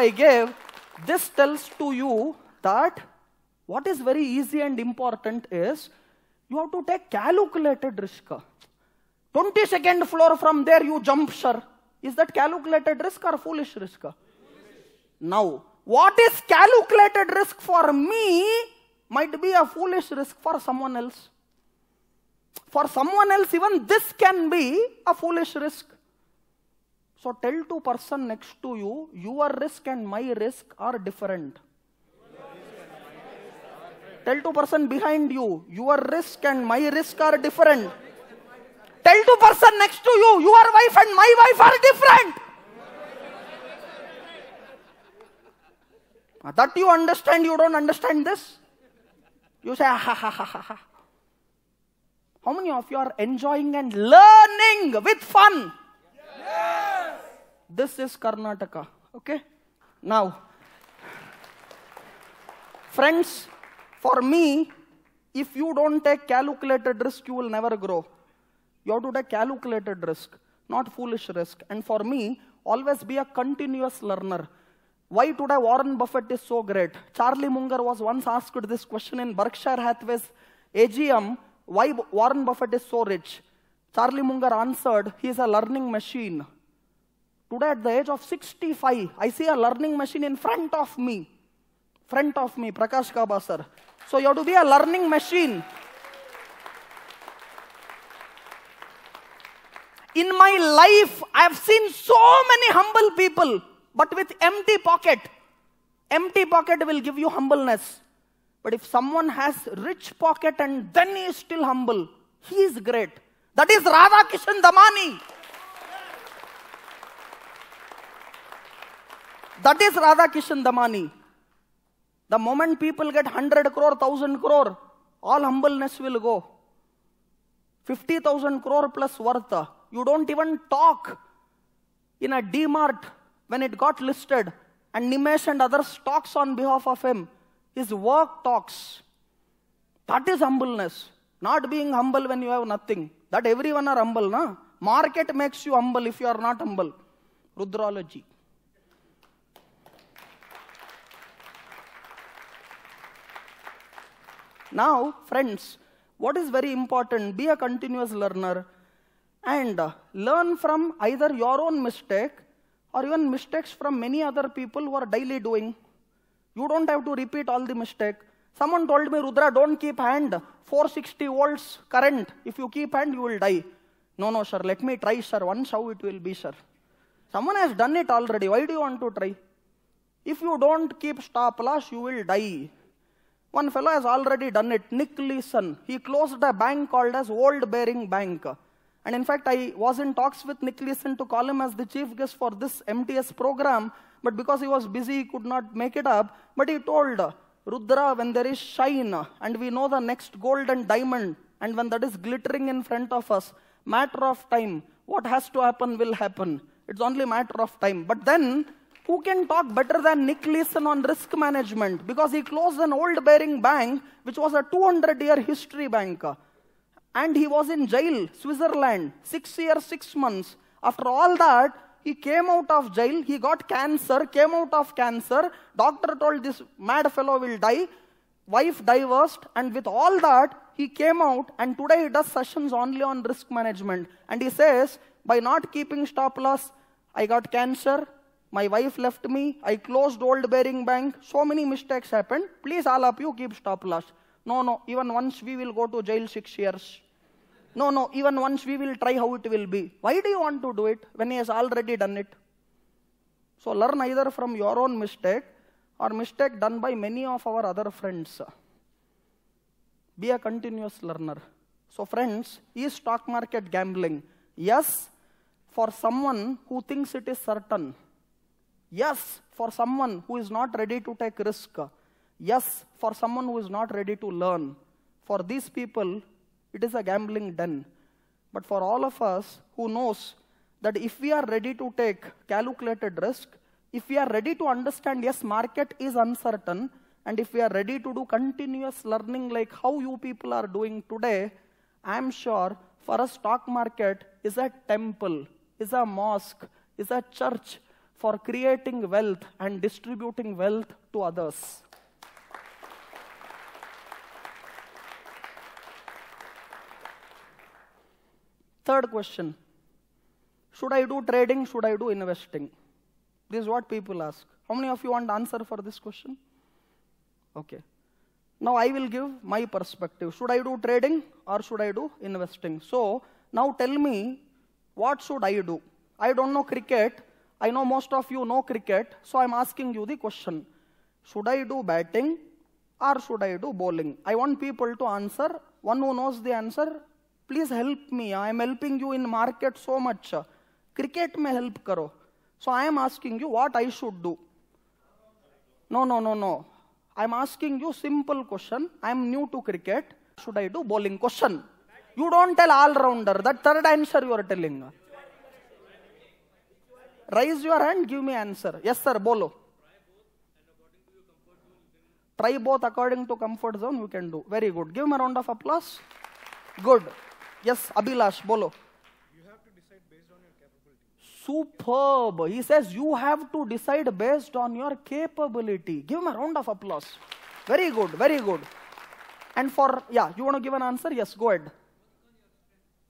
gave, this tells to you that what is very easy and important is, you have to take calculated risk. 22nd floor from there you jump, sir. Is that calculated risk or foolish risk? Foolish. Now, what is calculated risk for me might be a foolish risk for someone else. For someone else, even this can be a foolish risk. So tell to person next to you, your risk and my risk are different. Tell to person behind you, your risk and my risk are different. Tell to person next to you, your wife and my wife are different. That you understand, you don't understand this. You say, ha ha ha ha ha. How many of you are enjoying and learning with fun? Yes. This is Karnataka, okay? Now, friends, for me, if you don't take calculated risk, you will never grow. You have to take calculated risk, not foolish risk. And for me, always be a continuous learner. Why today Warren Buffett is so great? Charlie Munger was once asked this question in Berkshire Hathaway's AGM, why Warren Buffett is so rich? Charlie Munger answered, he is a learning machine. Today at the age of 65, I see a learning machine in front of me. Prakash Gaba, sir. So you have to be a learning machine. In my life, I have seen so many humble people, but with empty pocket. Empty pocket will give you humbleness. But if someone has rich pocket and then he is still humble, he is great. That is Radha Kishan Damani. That is Radha Kishan Damani. The moment people get 100 crore, 1000 crore, all humbleness will go. 50,000 crore plus worth. You don't even talk. In a Dmart, when it got listed, and Nimesh and others talks on behalf of him, his work talks. That is humbleness. Not being humble when you have nothing. That everyone are humble, na? Market makes you humble if you are not humble. Rudralogy. Now, friends, what is very important? Be a continuous learner and learn from either your own mistake or even mistakes from many other people who are daily doing. You don't have to repeat all the mistake. Someone told me, Rudra, don't keep hand, 460 volts current. If you keep hand, you will die. No, no, sir, let me try, sir, once how it will be, sir. Someone has done it already, why do you want to try? If you don't keep stop loss, you will die. One fellow has already done it, Nick Leeson. He closed a bank called as Old Bearing Bank. And in fact, I was in talks with Nick Leeson to call him as the chief guest for this MTS program, but because he was busy, he could not make it up. But he told, Rudra, when there is shine, and we know the next gold and diamond, and when that is glittering in front of us, matter of time, what has to happen will happen. It's only matter of time. But then, who can talk better than Nick Leeson on risk management? Because he closed an Old Bearing Bank, which was a 200-year history bank. And he was in jail, Switzerland, 6 years, 6 months. After all that, he came out of jail, he got cancer, came out of cancer. Doctor told this mad fellow will die. Wife divorced, and with all that, he came out, and today he does sessions only on risk management. And he says, by not keeping stop loss, I got cancer, my wife left me, I closed Old Bearing Bank, so many mistakes happened, please all of you keep stop loss. No, no, even once we will go to jail 6 years. No, no, even once we will try how it will be. Why do you want to do it when he has already done it? So learn either from your own mistake or mistake done by many of our other friends. Be a continuous learner. So friends, is stock market gambling? Yes, for someone who thinks it is certain. Yes, for someone who is not ready to take risk. Yes, for someone who is not ready to learn. For these people, it is a gambling den. But for all of us who knows that if we are ready to take calculated risk, if we are ready to understand, yes, market is uncertain, and if we are ready to do continuous learning like how you people are doing today, I am sure for us stock market is a temple, is a mosque, is a church for creating wealth and distributing wealth to others. Third question, should I do trading, should I do investing? This is what people ask. How many of you want to answer for this question? Okay. Now I will give my perspective. Should I do trading or should I do investing? So now tell me, what should I do? I don't know cricket. I know most of you know cricket. So I'm asking you the question. Should I do batting or should I do bowling? I want people to answer. One who knows the answer, please help me. I am helping you in market so much. Cricket mein help karo. So I am asking you what I should do. No, no, no, no. I am asking you simple question. I am new to cricket. Should I do bowling? Question. You don't tell all-rounder. That third answer you are telling. Raise your hand, give me answer. Yes, sir, bolo. Try both according to comfort zone, you can do. Very good. Give him a round of applause. Good. Yes, Abhilash, bolo. You have to decide based on your capability. Superb. He says you have to decide based on your capability. Give him a round of applause. Very good, very good. And for, yeah, you want to give an answer? Yes, go ahead.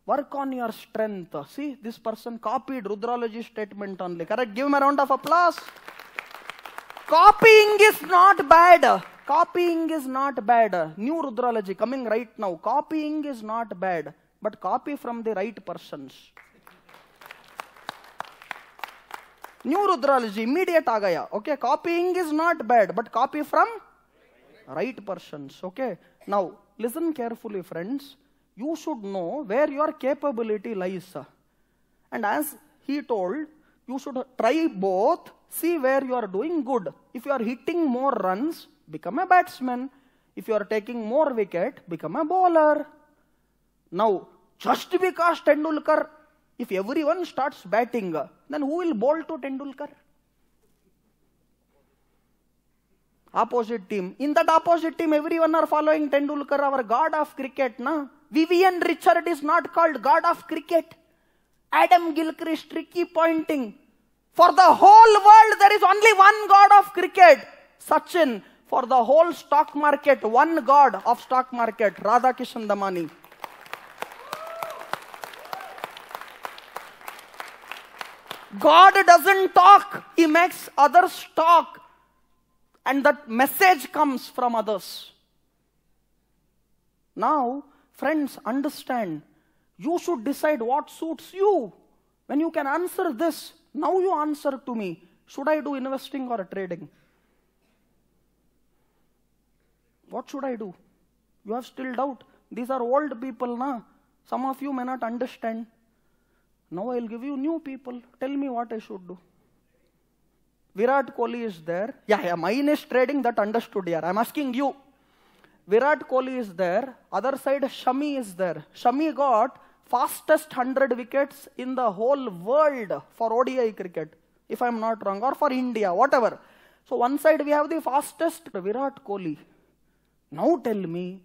Work on your strength. See, this person copied Rudralogy statement only. Correct? Give him a round of applause. Copying is not bad. Copying is not bad. New Rudralogy coming right now. Copying is not bad. But copy from the right persons. New Rudralogy, immediate agaya. Okay, copying is not bad. But copy from right persons. Okay. Now, listen carefully, friends. You should know where your capability lies. And as he told, you should try both, see where you are doing good. If you are hitting more runs, become a batsman. If you are taking more wicket, become a bowler. Now, just because Tendulkar, if everyone starts batting, then who will bowl to Tendulkar? Opposite team. In that opposite team, everyone are following Tendulkar, our god of cricket, na? Vivian Richards is not called god of cricket. Adam Gilchrist, tricky pointing. For the whole world, there is only one god of cricket. Sachin. For the whole stock market, one god of stock market, Radha Kishan Damani. God doesn't talk. He makes others talk. And that message comes from others. Now, friends, understand. You should decide what suits you. When you can answer this, now you answer to me. Should I do investing or trading? What should I do? You have still doubt. These are old people, na? Some of you may not understand. Now I will give you new people. Tell me what I should do. Virat Kohli is there. Yeah, mine is trading, that understood, yeah. I'm asking you. Virat Kohli is there. Other side, Shami is there. Shami got fastest 100 wickets in the whole world for ODI cricket, if I'm not wrong, or for India, whatever. So one side we have the fastest Virat Kohli. Now tell me,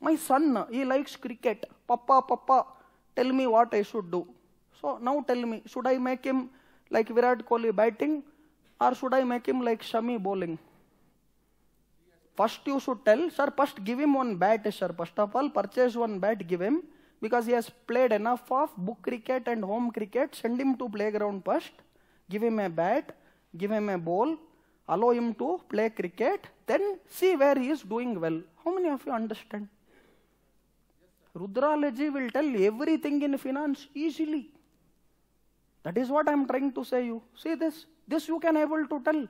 my son, he likes cricket. Papa, Papa, tell me what I should do. So now tell me, should I make him like Virat Kohli batting or should I make him like Shami bowling? First you should tell, sir, first give him one bat, sir. First of all, purchase one bat, give him. Because he has played enough of book cricket and home cricket, send him to playground first. Give him a bat, give him a ball, allow him to play cricket, then see where he is doing well. How many of you understand? Rudralogy will tell everything in finance easily. That is what I am trying to say you. See this? This you can able to tell.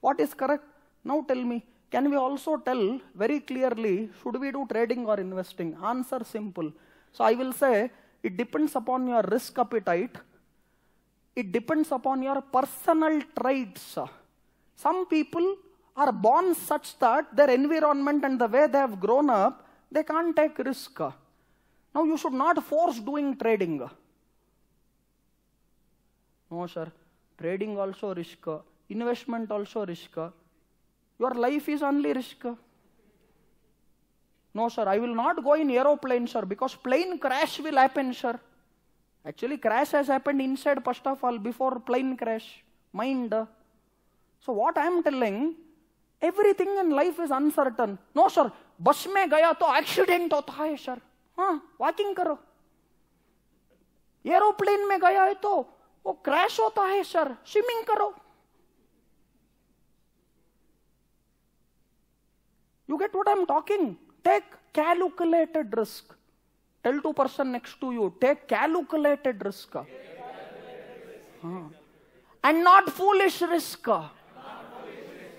What is correct? Now tell me. Can we also tell very clearly, should we do trading or investing? Answer simple. So I will say, it depends upon your risk appetite. It depends upon your personal traits. Some people are born such that their environment and the way they have grown up, they can't take risk. Now you should not force doing trading. No sir, trading also risk, investment also risk. Your life is only risk. No sir, I will not go in aeroplane sir, because plane crash will happen sir. Actually crash has happened inside first of all before plane crash. Mind. So what I am telling, everything in life is uncertain. No sir, bus mein gaya to accident hota hai sir. Huh? Walking karo. Aeroplane mein gaya hai to wo crash hota hai sir. Swimming karo. You get what I am talking? Take calculated risk. Tell to person next to you, take calculated risk. Yes. And not foolish risk. Not foolish risk.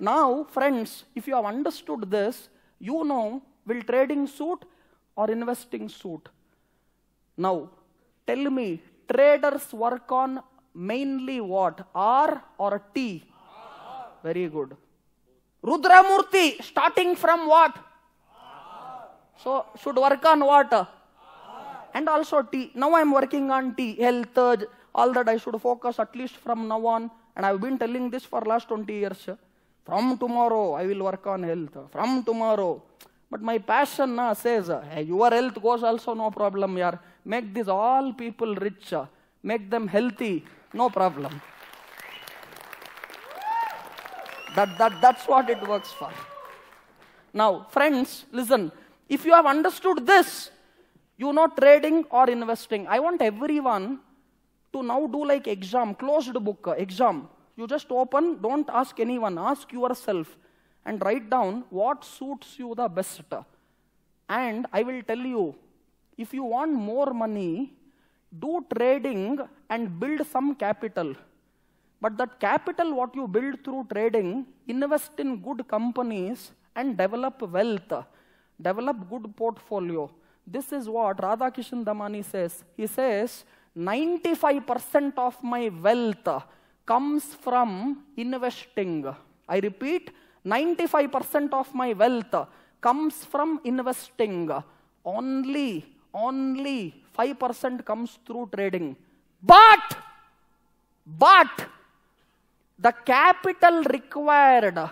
Now, friends, if you have understood this, you know, will trading suit or investing suit? Now, tell me, traders work on mainly what? R or T? R. Very good. Rudramurthy, starting from what? R. So, should work on what? R. And also T. Now I am working on T, health, all that I should focus at least from now on. And I have been telling this for last 20 years. From tomorrow, I will work on health. From tomorrow. But my passion says, hey, your health goes also no problem, yaar. Make these all people rich. Make them healthy. No problem. That's what it works for. Now, friends, listen. If you have understood this, you know trading or investing. I want everyone to now do like exam, closed book, exam. You just open, don't ask anyone, ask yourself and write down what suits you the best. And I will tell you, if you want more money, do trading and build some capital. But that capital what you build through trading, invest in good companies and develop wealth, develop good portfolio. This is what Radha Kishan Damani says. He says, 95% of my wealth comes from investing. I repeat, 95% of my wealth comes from investing. Only 5% comes through trading. But, the capital required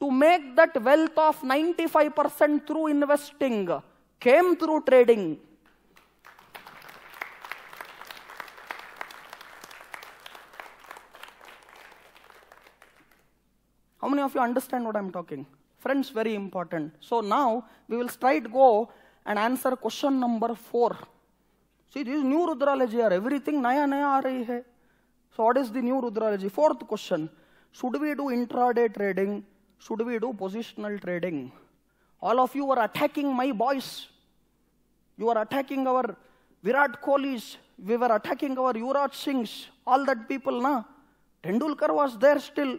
to make that wealth of 95% through investing came through trading. How many of you understand what I'm talking? Friends, very important. So now, we will straight go and answer question number 4. See, this is new Rudralogy. Everything naya naya aa rahi hai. So what is the new Rudralogy? Fourth question, should we do intraday trading? Should we do positional trading? All of you are attacking my boys. You are attacking our Virat Kohlis. We were attacking our Yuvraj Singhs. All that people, na? Tendulkar was there still.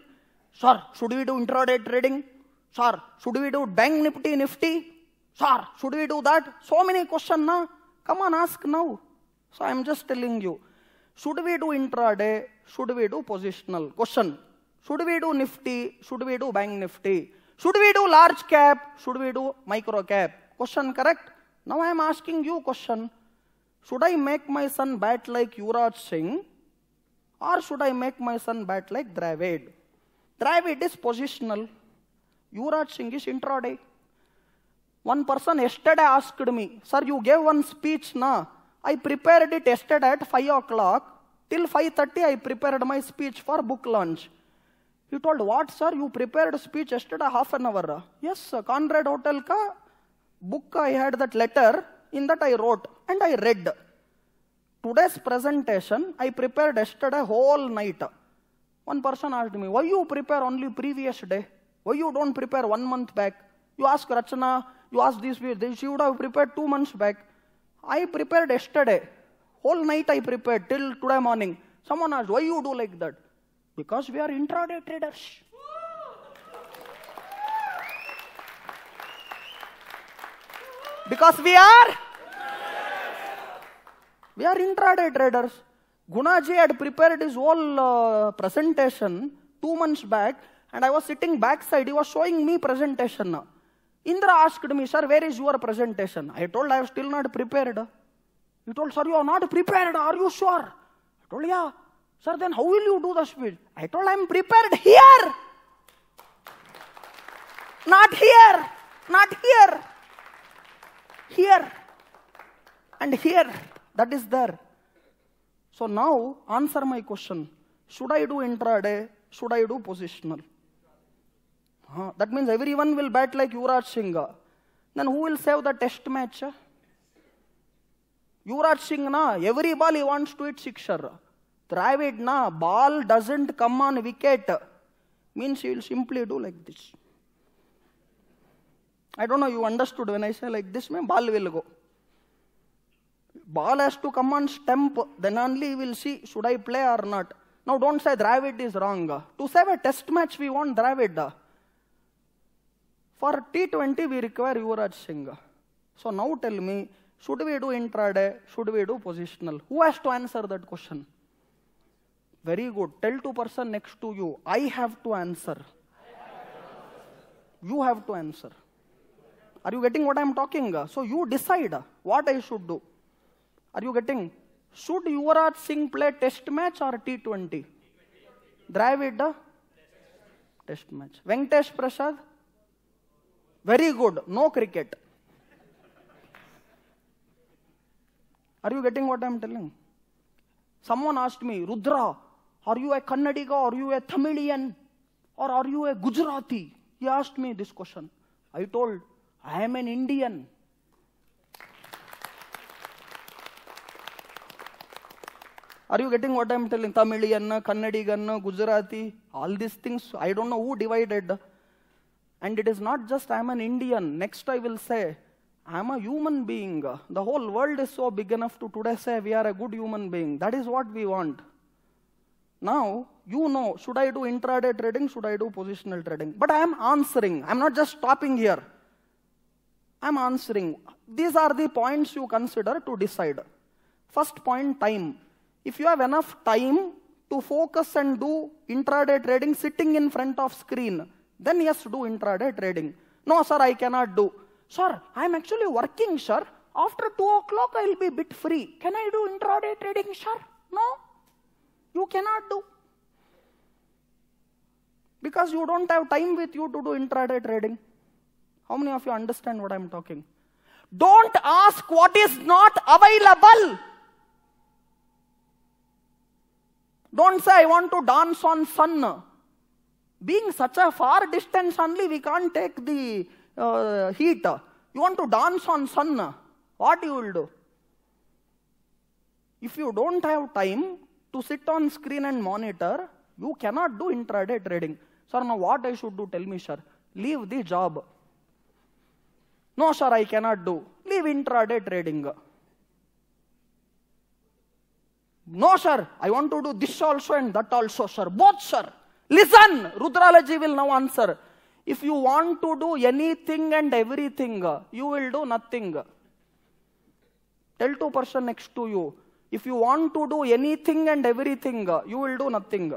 Sir, should we do intraday trading? Sir, should we do Bank Nifty, Nifty? Sir, should we do that? So many questions, na? Come on, ask now. So I'm just telling you. Should we do intraday? Should we do positional? Question. Should we do Nifty? Should we do Bank Nifty? Should we do large cap? Should we do micro cap? Question correct? Now I am asking you question. Should I make my son bat like Yuvraj Singh? Or should I make my son bat like Dravid? Dravid is positional. Yuvraj Singh is intraday. One person yesterday asked me, sir, you gave one speech, na? I prepared it yesterday at 5 o'clock. Till 5:30, I prepared my speech for book launch. He told, what, sir? You prepared a speech yesterday half an hour. Yes, Conrad Hotel ka book, I had that letter. In that I wrote and I read. Today's presentation, I prepared yesterday whole night. One person asked me, why you prepare only previous day? Why you don't prepare 1 month back? You ask Rachana, you ask this, she would have prepared 2 months back. I prepared yesterday. Whole night I prepared till today morning. Someone asked, why you do like that? Because we are intraday traders. Because we are intraday traders. Gunaji had prepared his whole presentation 2 months back, and I was sitting backside. He was showing me presentation. Indra asked me, sir, where is your presentation? I told, I have still not prepared. He told, sir, you are not prepared. Are you sure? I told, yeah. Sir, then how will you do the speech? I told, I am prepared here. Not here. Not here. Here and here, that is there. So now answer my question. Should I do intraday? Should I do positional? That means everyone will bat like Yuvraj Singh. Then who will save the test match? Yuvraj Singh, na, every ball he wants to hit sixer. Dravid, na, ball doesn't come on wicket. Means he will simply do like this. I don't know, you understood when I say like this, my ball will go. Ball has to come on stump, then only we will see, should I play or not. Now don't say Dravid is wrong. To save a test match, we want Dravid. For T20, we require Yuvraj Singh. So now tell me, should we do intraday, should we do positional? Who has to answer that question? Very good. Tell to person next to you, I have to answer. You have to answer. Are you getting what I am talking? So you decide what I should do. Are you getting? Should Yuvraj Singh play test match or T20? Dravid? Test match. Venkatesh Prasad? Very good. No cricket. Are you getting what I am telling? Someone asked me, Rudra, are you a Kannadiga or are you a Tamilian or are you a Gujarati? He asked me this question. I told, I am an Indian. Are you getting what I am telling? Tamilian, Kannadigan, Gujarati, all these things, I don't know who divided. And it is not just I am an Indian. Next I will say, I am a human being. The whole world is so big enough to today say we are a good human being. That is what we want. Now, you know, should I do intraday trading? Should I do positional trading? But I am answering. I am not just stopping here. I am answering. These are the points you consider to decide. First point, time. If you have enough time to focus and do intraday trading sitting in front of screen, then yes, do intraday trading. No, sir, I cannot do. Sir, I am actually working, sir. After 2 o'clock, I will be a bit free. Can I do intraday trading, sir? No, you cannot do. Because you don't have time with you to do intraday trading. How many of you understand what I'm talking? Don't ask what is not available. Don't say, I want to dance on sun. Being such a far distance only, we can't take the heat. You want to dance on sun, what you will do? If you don't have time, to sit on screen and monitor, you cannot do intraday trading. Sir, now what I should do? Tell me, sir. Leave the job. No, sir, I cannot do. Leave intraday trading. No, sir, I want to do this also and that also, sir. Both, sir. Listen, Rudralaji will now answer. If you want to do anything and everything, you will do nothing. Tell to person next to you, if you want to do anything and everything, you will do nothing.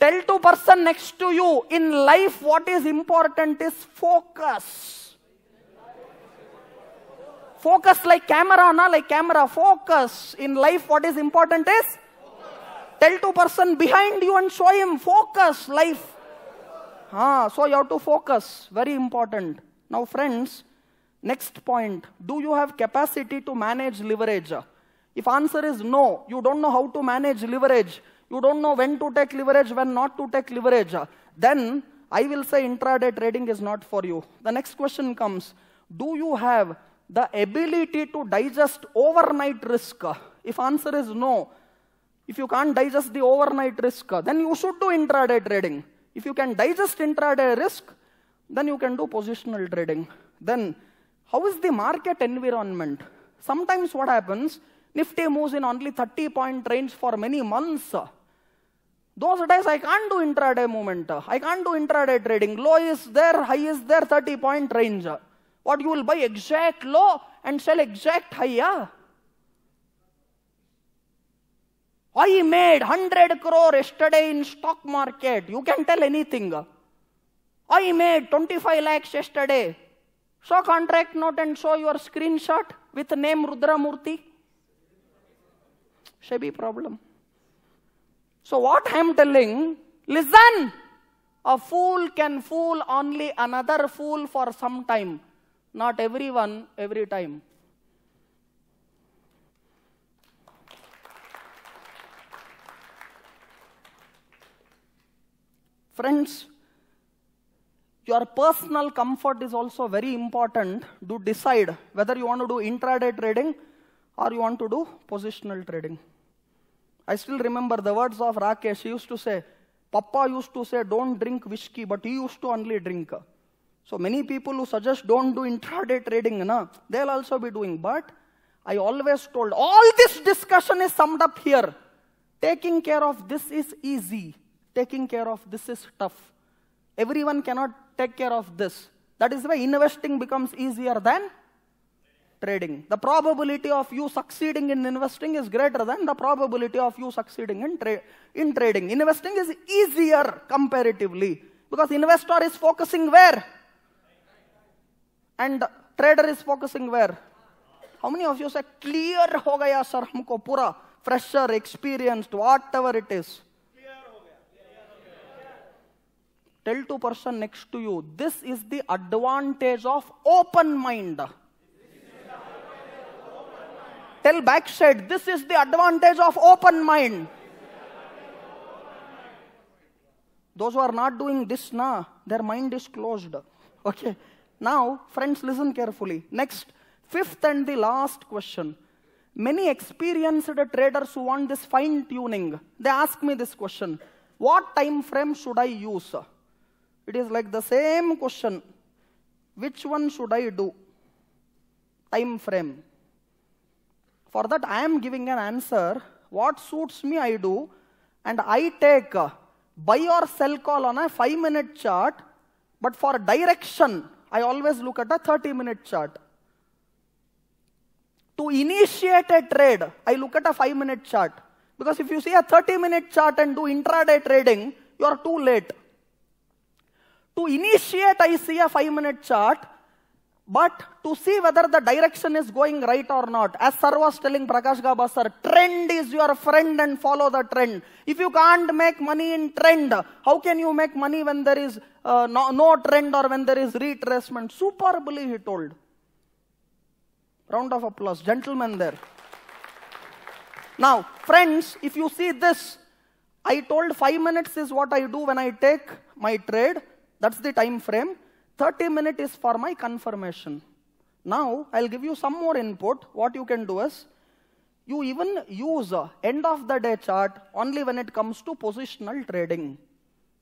Tell to person next to you, in life what is important is focus. Focus like camera, na? Like camera, focus. In life what is important is? Tell to person behind you and show him, focus, life. So you have to focus, very important. Now friends, next point, do you have capacity to manage leverage? If answer is no, you don't know how to manage leverage, you don't know when to take leverage, when not to take leverage, then I will say intraday trading is not for you. The next question comes, do you have the ability to digest overnight risk? If answer is no, if you can't digest the overnight risk, then you should do intraday trading. If you can digest intraday risk, then you can do positional trading. Then, how is the market environment? Sometimes what happens, Nifty moves in only 30-point range for many months. Those days I can't do intraday movement. I can't do intraday trading. Low is there, high is there, 30-point range. What you will buy exact low and sell exact high, yeah? I made 100 crore yesterday in stock market. You can tell anything. I made 25 lakhs yesterday. Show contract note and show your screenshot with name Rudramurthy. Shabby problem. So what I am telling, listen, a fool can fool only another fool for some time. Not everyone, every time. Friends, your personal comfort is also very important to decide whether you want to do intraday trading or you want to do positional trading. I still remember the words of Rakesh. He used to say, Papa used to say, don't drink whiskey, but he used to only drink. So many people who suggest don't do intraday trading, na, they'll also be doing. But I always told, all this discussion is summed up here. Taking care of this is easy. Taking care of this is tough. Everyone cannot take care of this. That is why investing becomes easier than trading. The probability of you succeeding in investing is greater than the probability of you succeeding in trading. Investing is easier comparatively because investor is focusing where? And trader is focusing where? How many of you say, clear ho gaya sir, humko pura, fresher, experienced, whatever it is. Tell to person next to you, this is the advantage of open mind. Tell backside, this is the advantage of open mind. Those who are not doing this, na, their mind is closed. Okay. Now, friends, listen carefully. Next, fifth and the last question. Many experienced traders who want this fine tuning, they ask me this question. What time frame should I use? It is like the same question. Which one should I do? Time frame. For that, I am giving an answer. What suits me, I do. And I take buy or sell call on a 5-minute chart. But for direction, I always look at a 30-minute chart. To initiate a trade, I look at a 5-minute chart. Because if you see a 30-minute chart and do intraday trading, you are too late. To initiate, I see a 5-minute chart, but to see whether the direction is going right or not. As sir was telling Prakash Gaba, sir, trend is your friend and follow the trend. If you can't make money in trend, how can you make money when there is no trend or when there is retracement? Superbly he told. Round of applause. Gentlemen there. Now, friends, if you see this, I told 5 minutes is what I do when I take my trade. That's the time frame. 30 minutes is for my confirmation. Now, I'll give you some more input. What you can do is, You even use end of the day chart only when it comes to positional trading.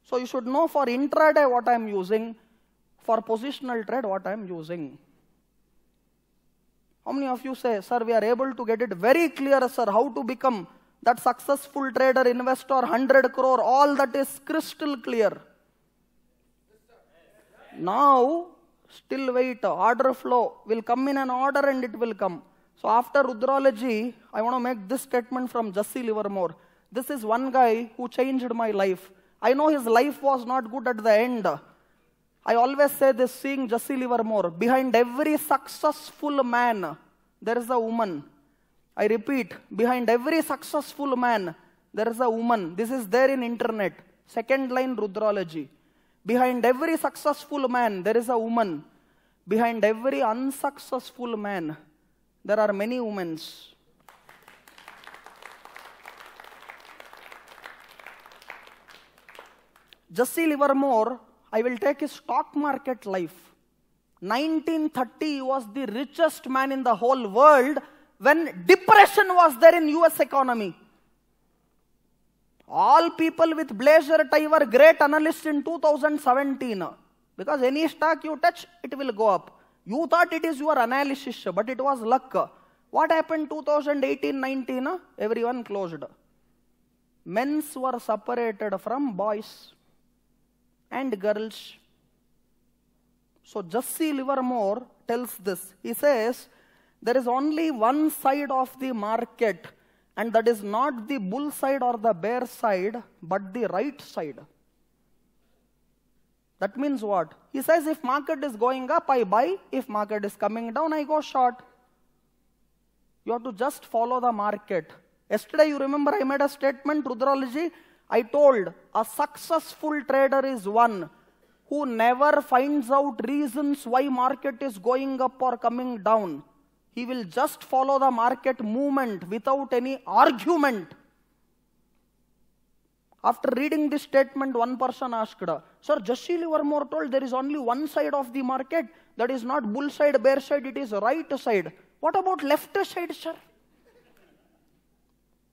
So you should know for intraday what I am using, for positional trade what I am using. How many of you say, sir, we are able to get it very clear, sir, how to become that successful trader, investor, 100 crore, all that is crystal clear. Now, still wait, order flow will come in an order and it will come. So after Rudrology, I want to make this statement from Jesse Livermore. This is one guy who changed my life. I know his life was not good at the end. I always say this, seeing Jesse Livermore, behind every successful man, there is a woman. I repeat, behind every successful man, there is a woman. This is there in internet. Second line Rudrology. Behind every successful man, there is a woman. Behind every unsuccessful man, there are many women. Jesse Livermore, I will take his stock market life. 1930, he was the richest man in the whole world when depression was there in US economy. All people with blazer tie were great analysts in 2017. Because any stock you touch, it will go up. You thought it is your analysis, but it was luck. What happened 2018-19? Everyone closed. Men's were separated from boys and girls. So Jesse Livermore tells this. He says, there is only one side of the market, and that is not the bull side or the bear side, but the right side. That means what? He says, if market is going up, I buy. If market is coming down, I go short. You have to just follow the market. Yesterday, you remember I made a statement, Rudrology. I told, a successful trader is one who never finds out reasons why market is going up or coming down. He will just follow the market movement without any argument. After reading this statement, one person asked, sir, Jesse Livermore told there is only one side of the market. That is not bull side, bear side, it is right side. What about left side, sir?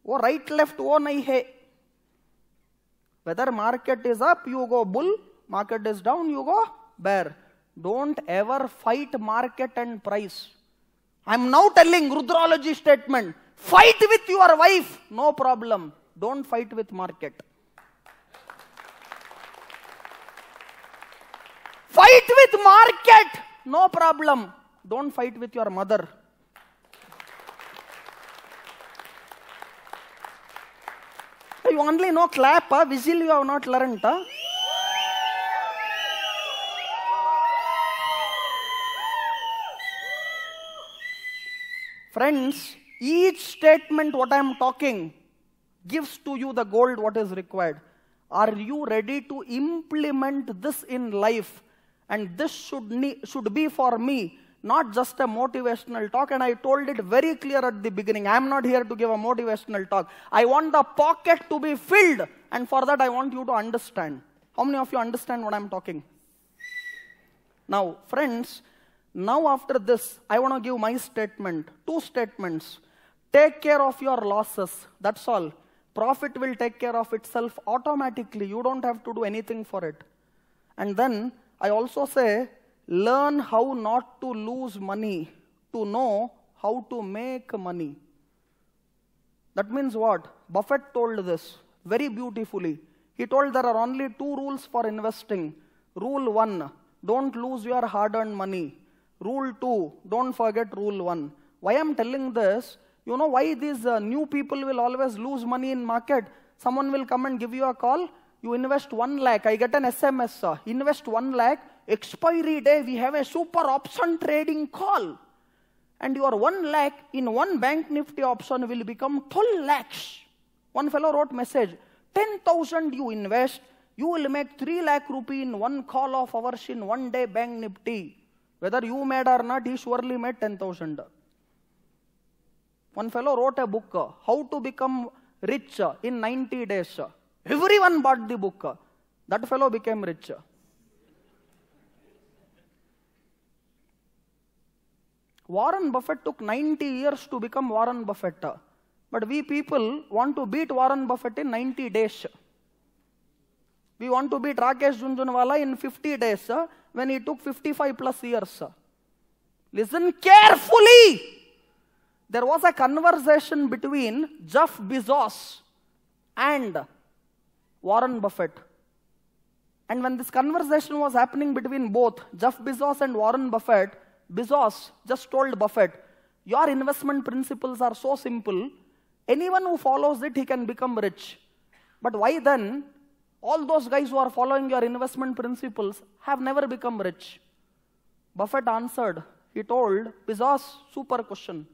Oh, right, left, oh, nahi hai. Whether market is up, you go bull. Market is down, you go bear. Don't ever fight market and price. I am now telling Rudrology statement. Fight with your wife, no problem. Don't fight with market. Fight with market, no problem. Don't fight with your mother. You only know clap, huh? Whistle you have not learnt. Huh? Friends, each statement what I am talking gives to you the gold what is required. Are you ready to implement this in life? And this should be for me, not just a motivational talk. And I told it very clear at the beginning. I am not here to give a motivational talk. I want the pocket to be filled. And for that, I want you to understand. How many of you understand what I am talking? Now, friends, now after this, I want to give my statement. Two statements. Take care of your losses. That's all. Profit will take care of itself automatically. You don't have to do anything for it. And then I also say, learn how not to lose money to know how to make money. That means what? Buffett told this very beautifully. He told there are only two rules for investing. Rule one, don't lose your hard-earned money. Rule two, don't forget rule one. Why I am telling this? You know why these new people will always lose money in market? Someone will come and give you a call. You invest 1 lakh. I get an SMS. Invest 1 lakh. Expiry day, we have a super option trading call. And your 1 lakh in one bank Nifty option will become 12 lakhs. One fellow wrote message. 10,000 you invest. You will make 3 lakh rupee in one call of ours in 1 day bank Nifty. Whether you made or not, he surely made 10,000. One fellow wrote a book, How to Become Rich in 90 Days. Everyone bought the book. That fellow became rich. Warren Buffett took 90 years to become Warren Buffett. But we people want to beat Warren Buffett in 90 days. We want to beat Rakesh Jhunjhunwala in 50 days when he took 55 plus years. Listen carefully. There was a conversation between Jeff Bezos and Warren Buffett. And when this conversation was happening between both Jeff Bezos and Warren Buffett, Bezos just told Buffett, your investment principles are so simple, anyone who follows it, he can become rich. But why then, all those guys who are following your investment principles have never become rich? Buffett answered, he told Bezos, super question.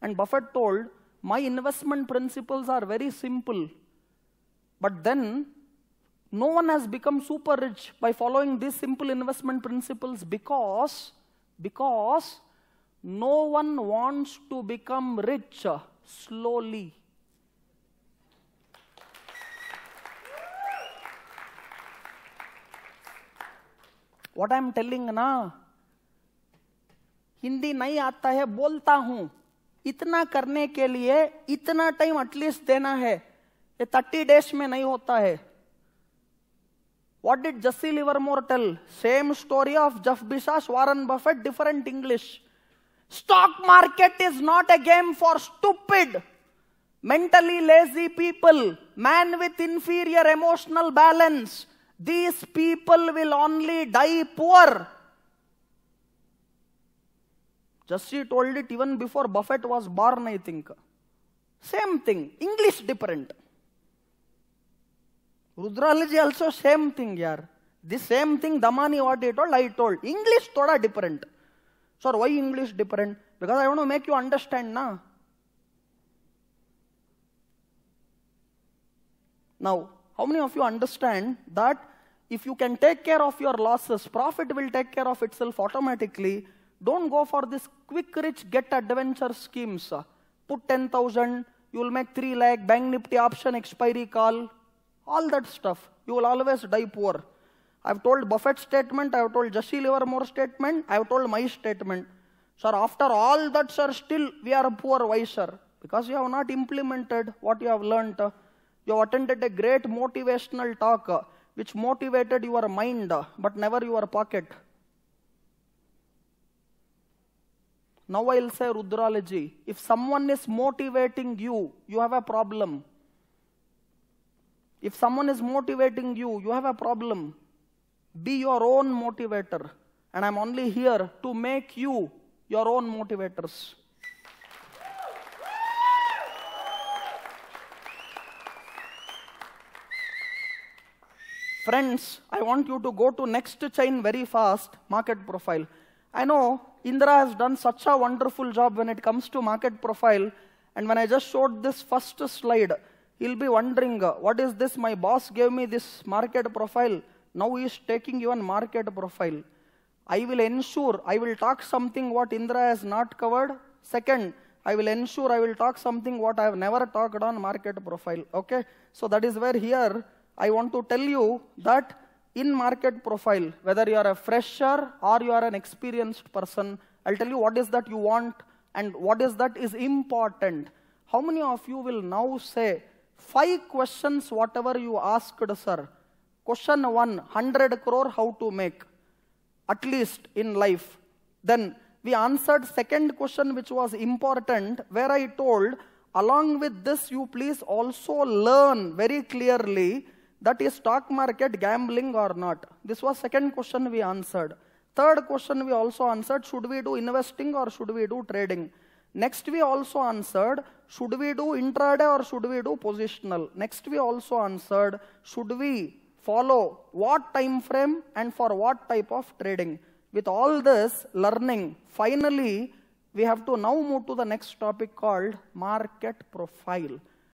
And Buffett told, my investment principles are very simple. But then, no one has become super rich by following these simple investment principles because no one wants to become rich slowly. What I am telling na, Hindi nahi aata hai, bolta hoon. Itna karne ke liye, itna time at least dena hai. Ye 30 days mein nahi hota hai. What did Jesse Livermore tell? Same story of Jeff Bezos, Warren Buffett, different English. Stock market is not a game for stupid, mentally lazy people, man with inferior emotional balance. These people will only die poor. Jesse told it even before Buffett was born, I think. Same thing, English different. Rudralji also same thing, yaar. The same thing Damani what he told, I told. English thoda different. Sir, why English different? Because I want to make you understand, na. Now, how many of you understand that if you can take care of your losses, profit will take care of itself automatically? Don't go for this quick rich get adventure schemes. Put 10,000, you will make 3 lakh, Bank Nifty option expiry call. All that stuff, you will always die poor. I've told Buffett's statement, I've told Jesse Livermore's statement, I've told my statement. Sir, after all that, sir, still we are poor. Why, sir? Because you have not implemented what you have learnt. You have attended a great motivational talk, which motivated your mind, but never your pocket. Now I'll say Rudralji, if someone is motivating you, you have a problem. If someone is motivating you, you have a problem. Be your own motivator. And I'm only here to make you your own motivators. Friends, I want you to go to next chain very fast, market profile. I know Indra has done such a wonderful job when it comes to market profile. And when I just showed this first slide, he'll be wondering, what is this? My boss gave me this market profile. Now he is taking even market profile. I will ensure, I will talk something what Indra has not covered. Second, I will ensure I will talk something what I have never talked on market profile. Okay? So that is where here I want to tell you that in market profile, whether you are a fresher or you are an experienced person, I'll tell you what is that you want and what is that is important. How many of you will now say, 5 questions whatever you asked, sir. Question 1, 100 crore how to make, at least in life. Then we answered second question which was important, where I told, along with this you please also learn very clearly that is stock market gambling or not. This was second question we answered. Third question we also answered, should we do investing or should we do trading? Next we also answered, should we do intraday or should we do positional? Next we also answered, should we follow what time frame and for what type of trading? With all this learning, finally, we have to now move to the next topic called market profile.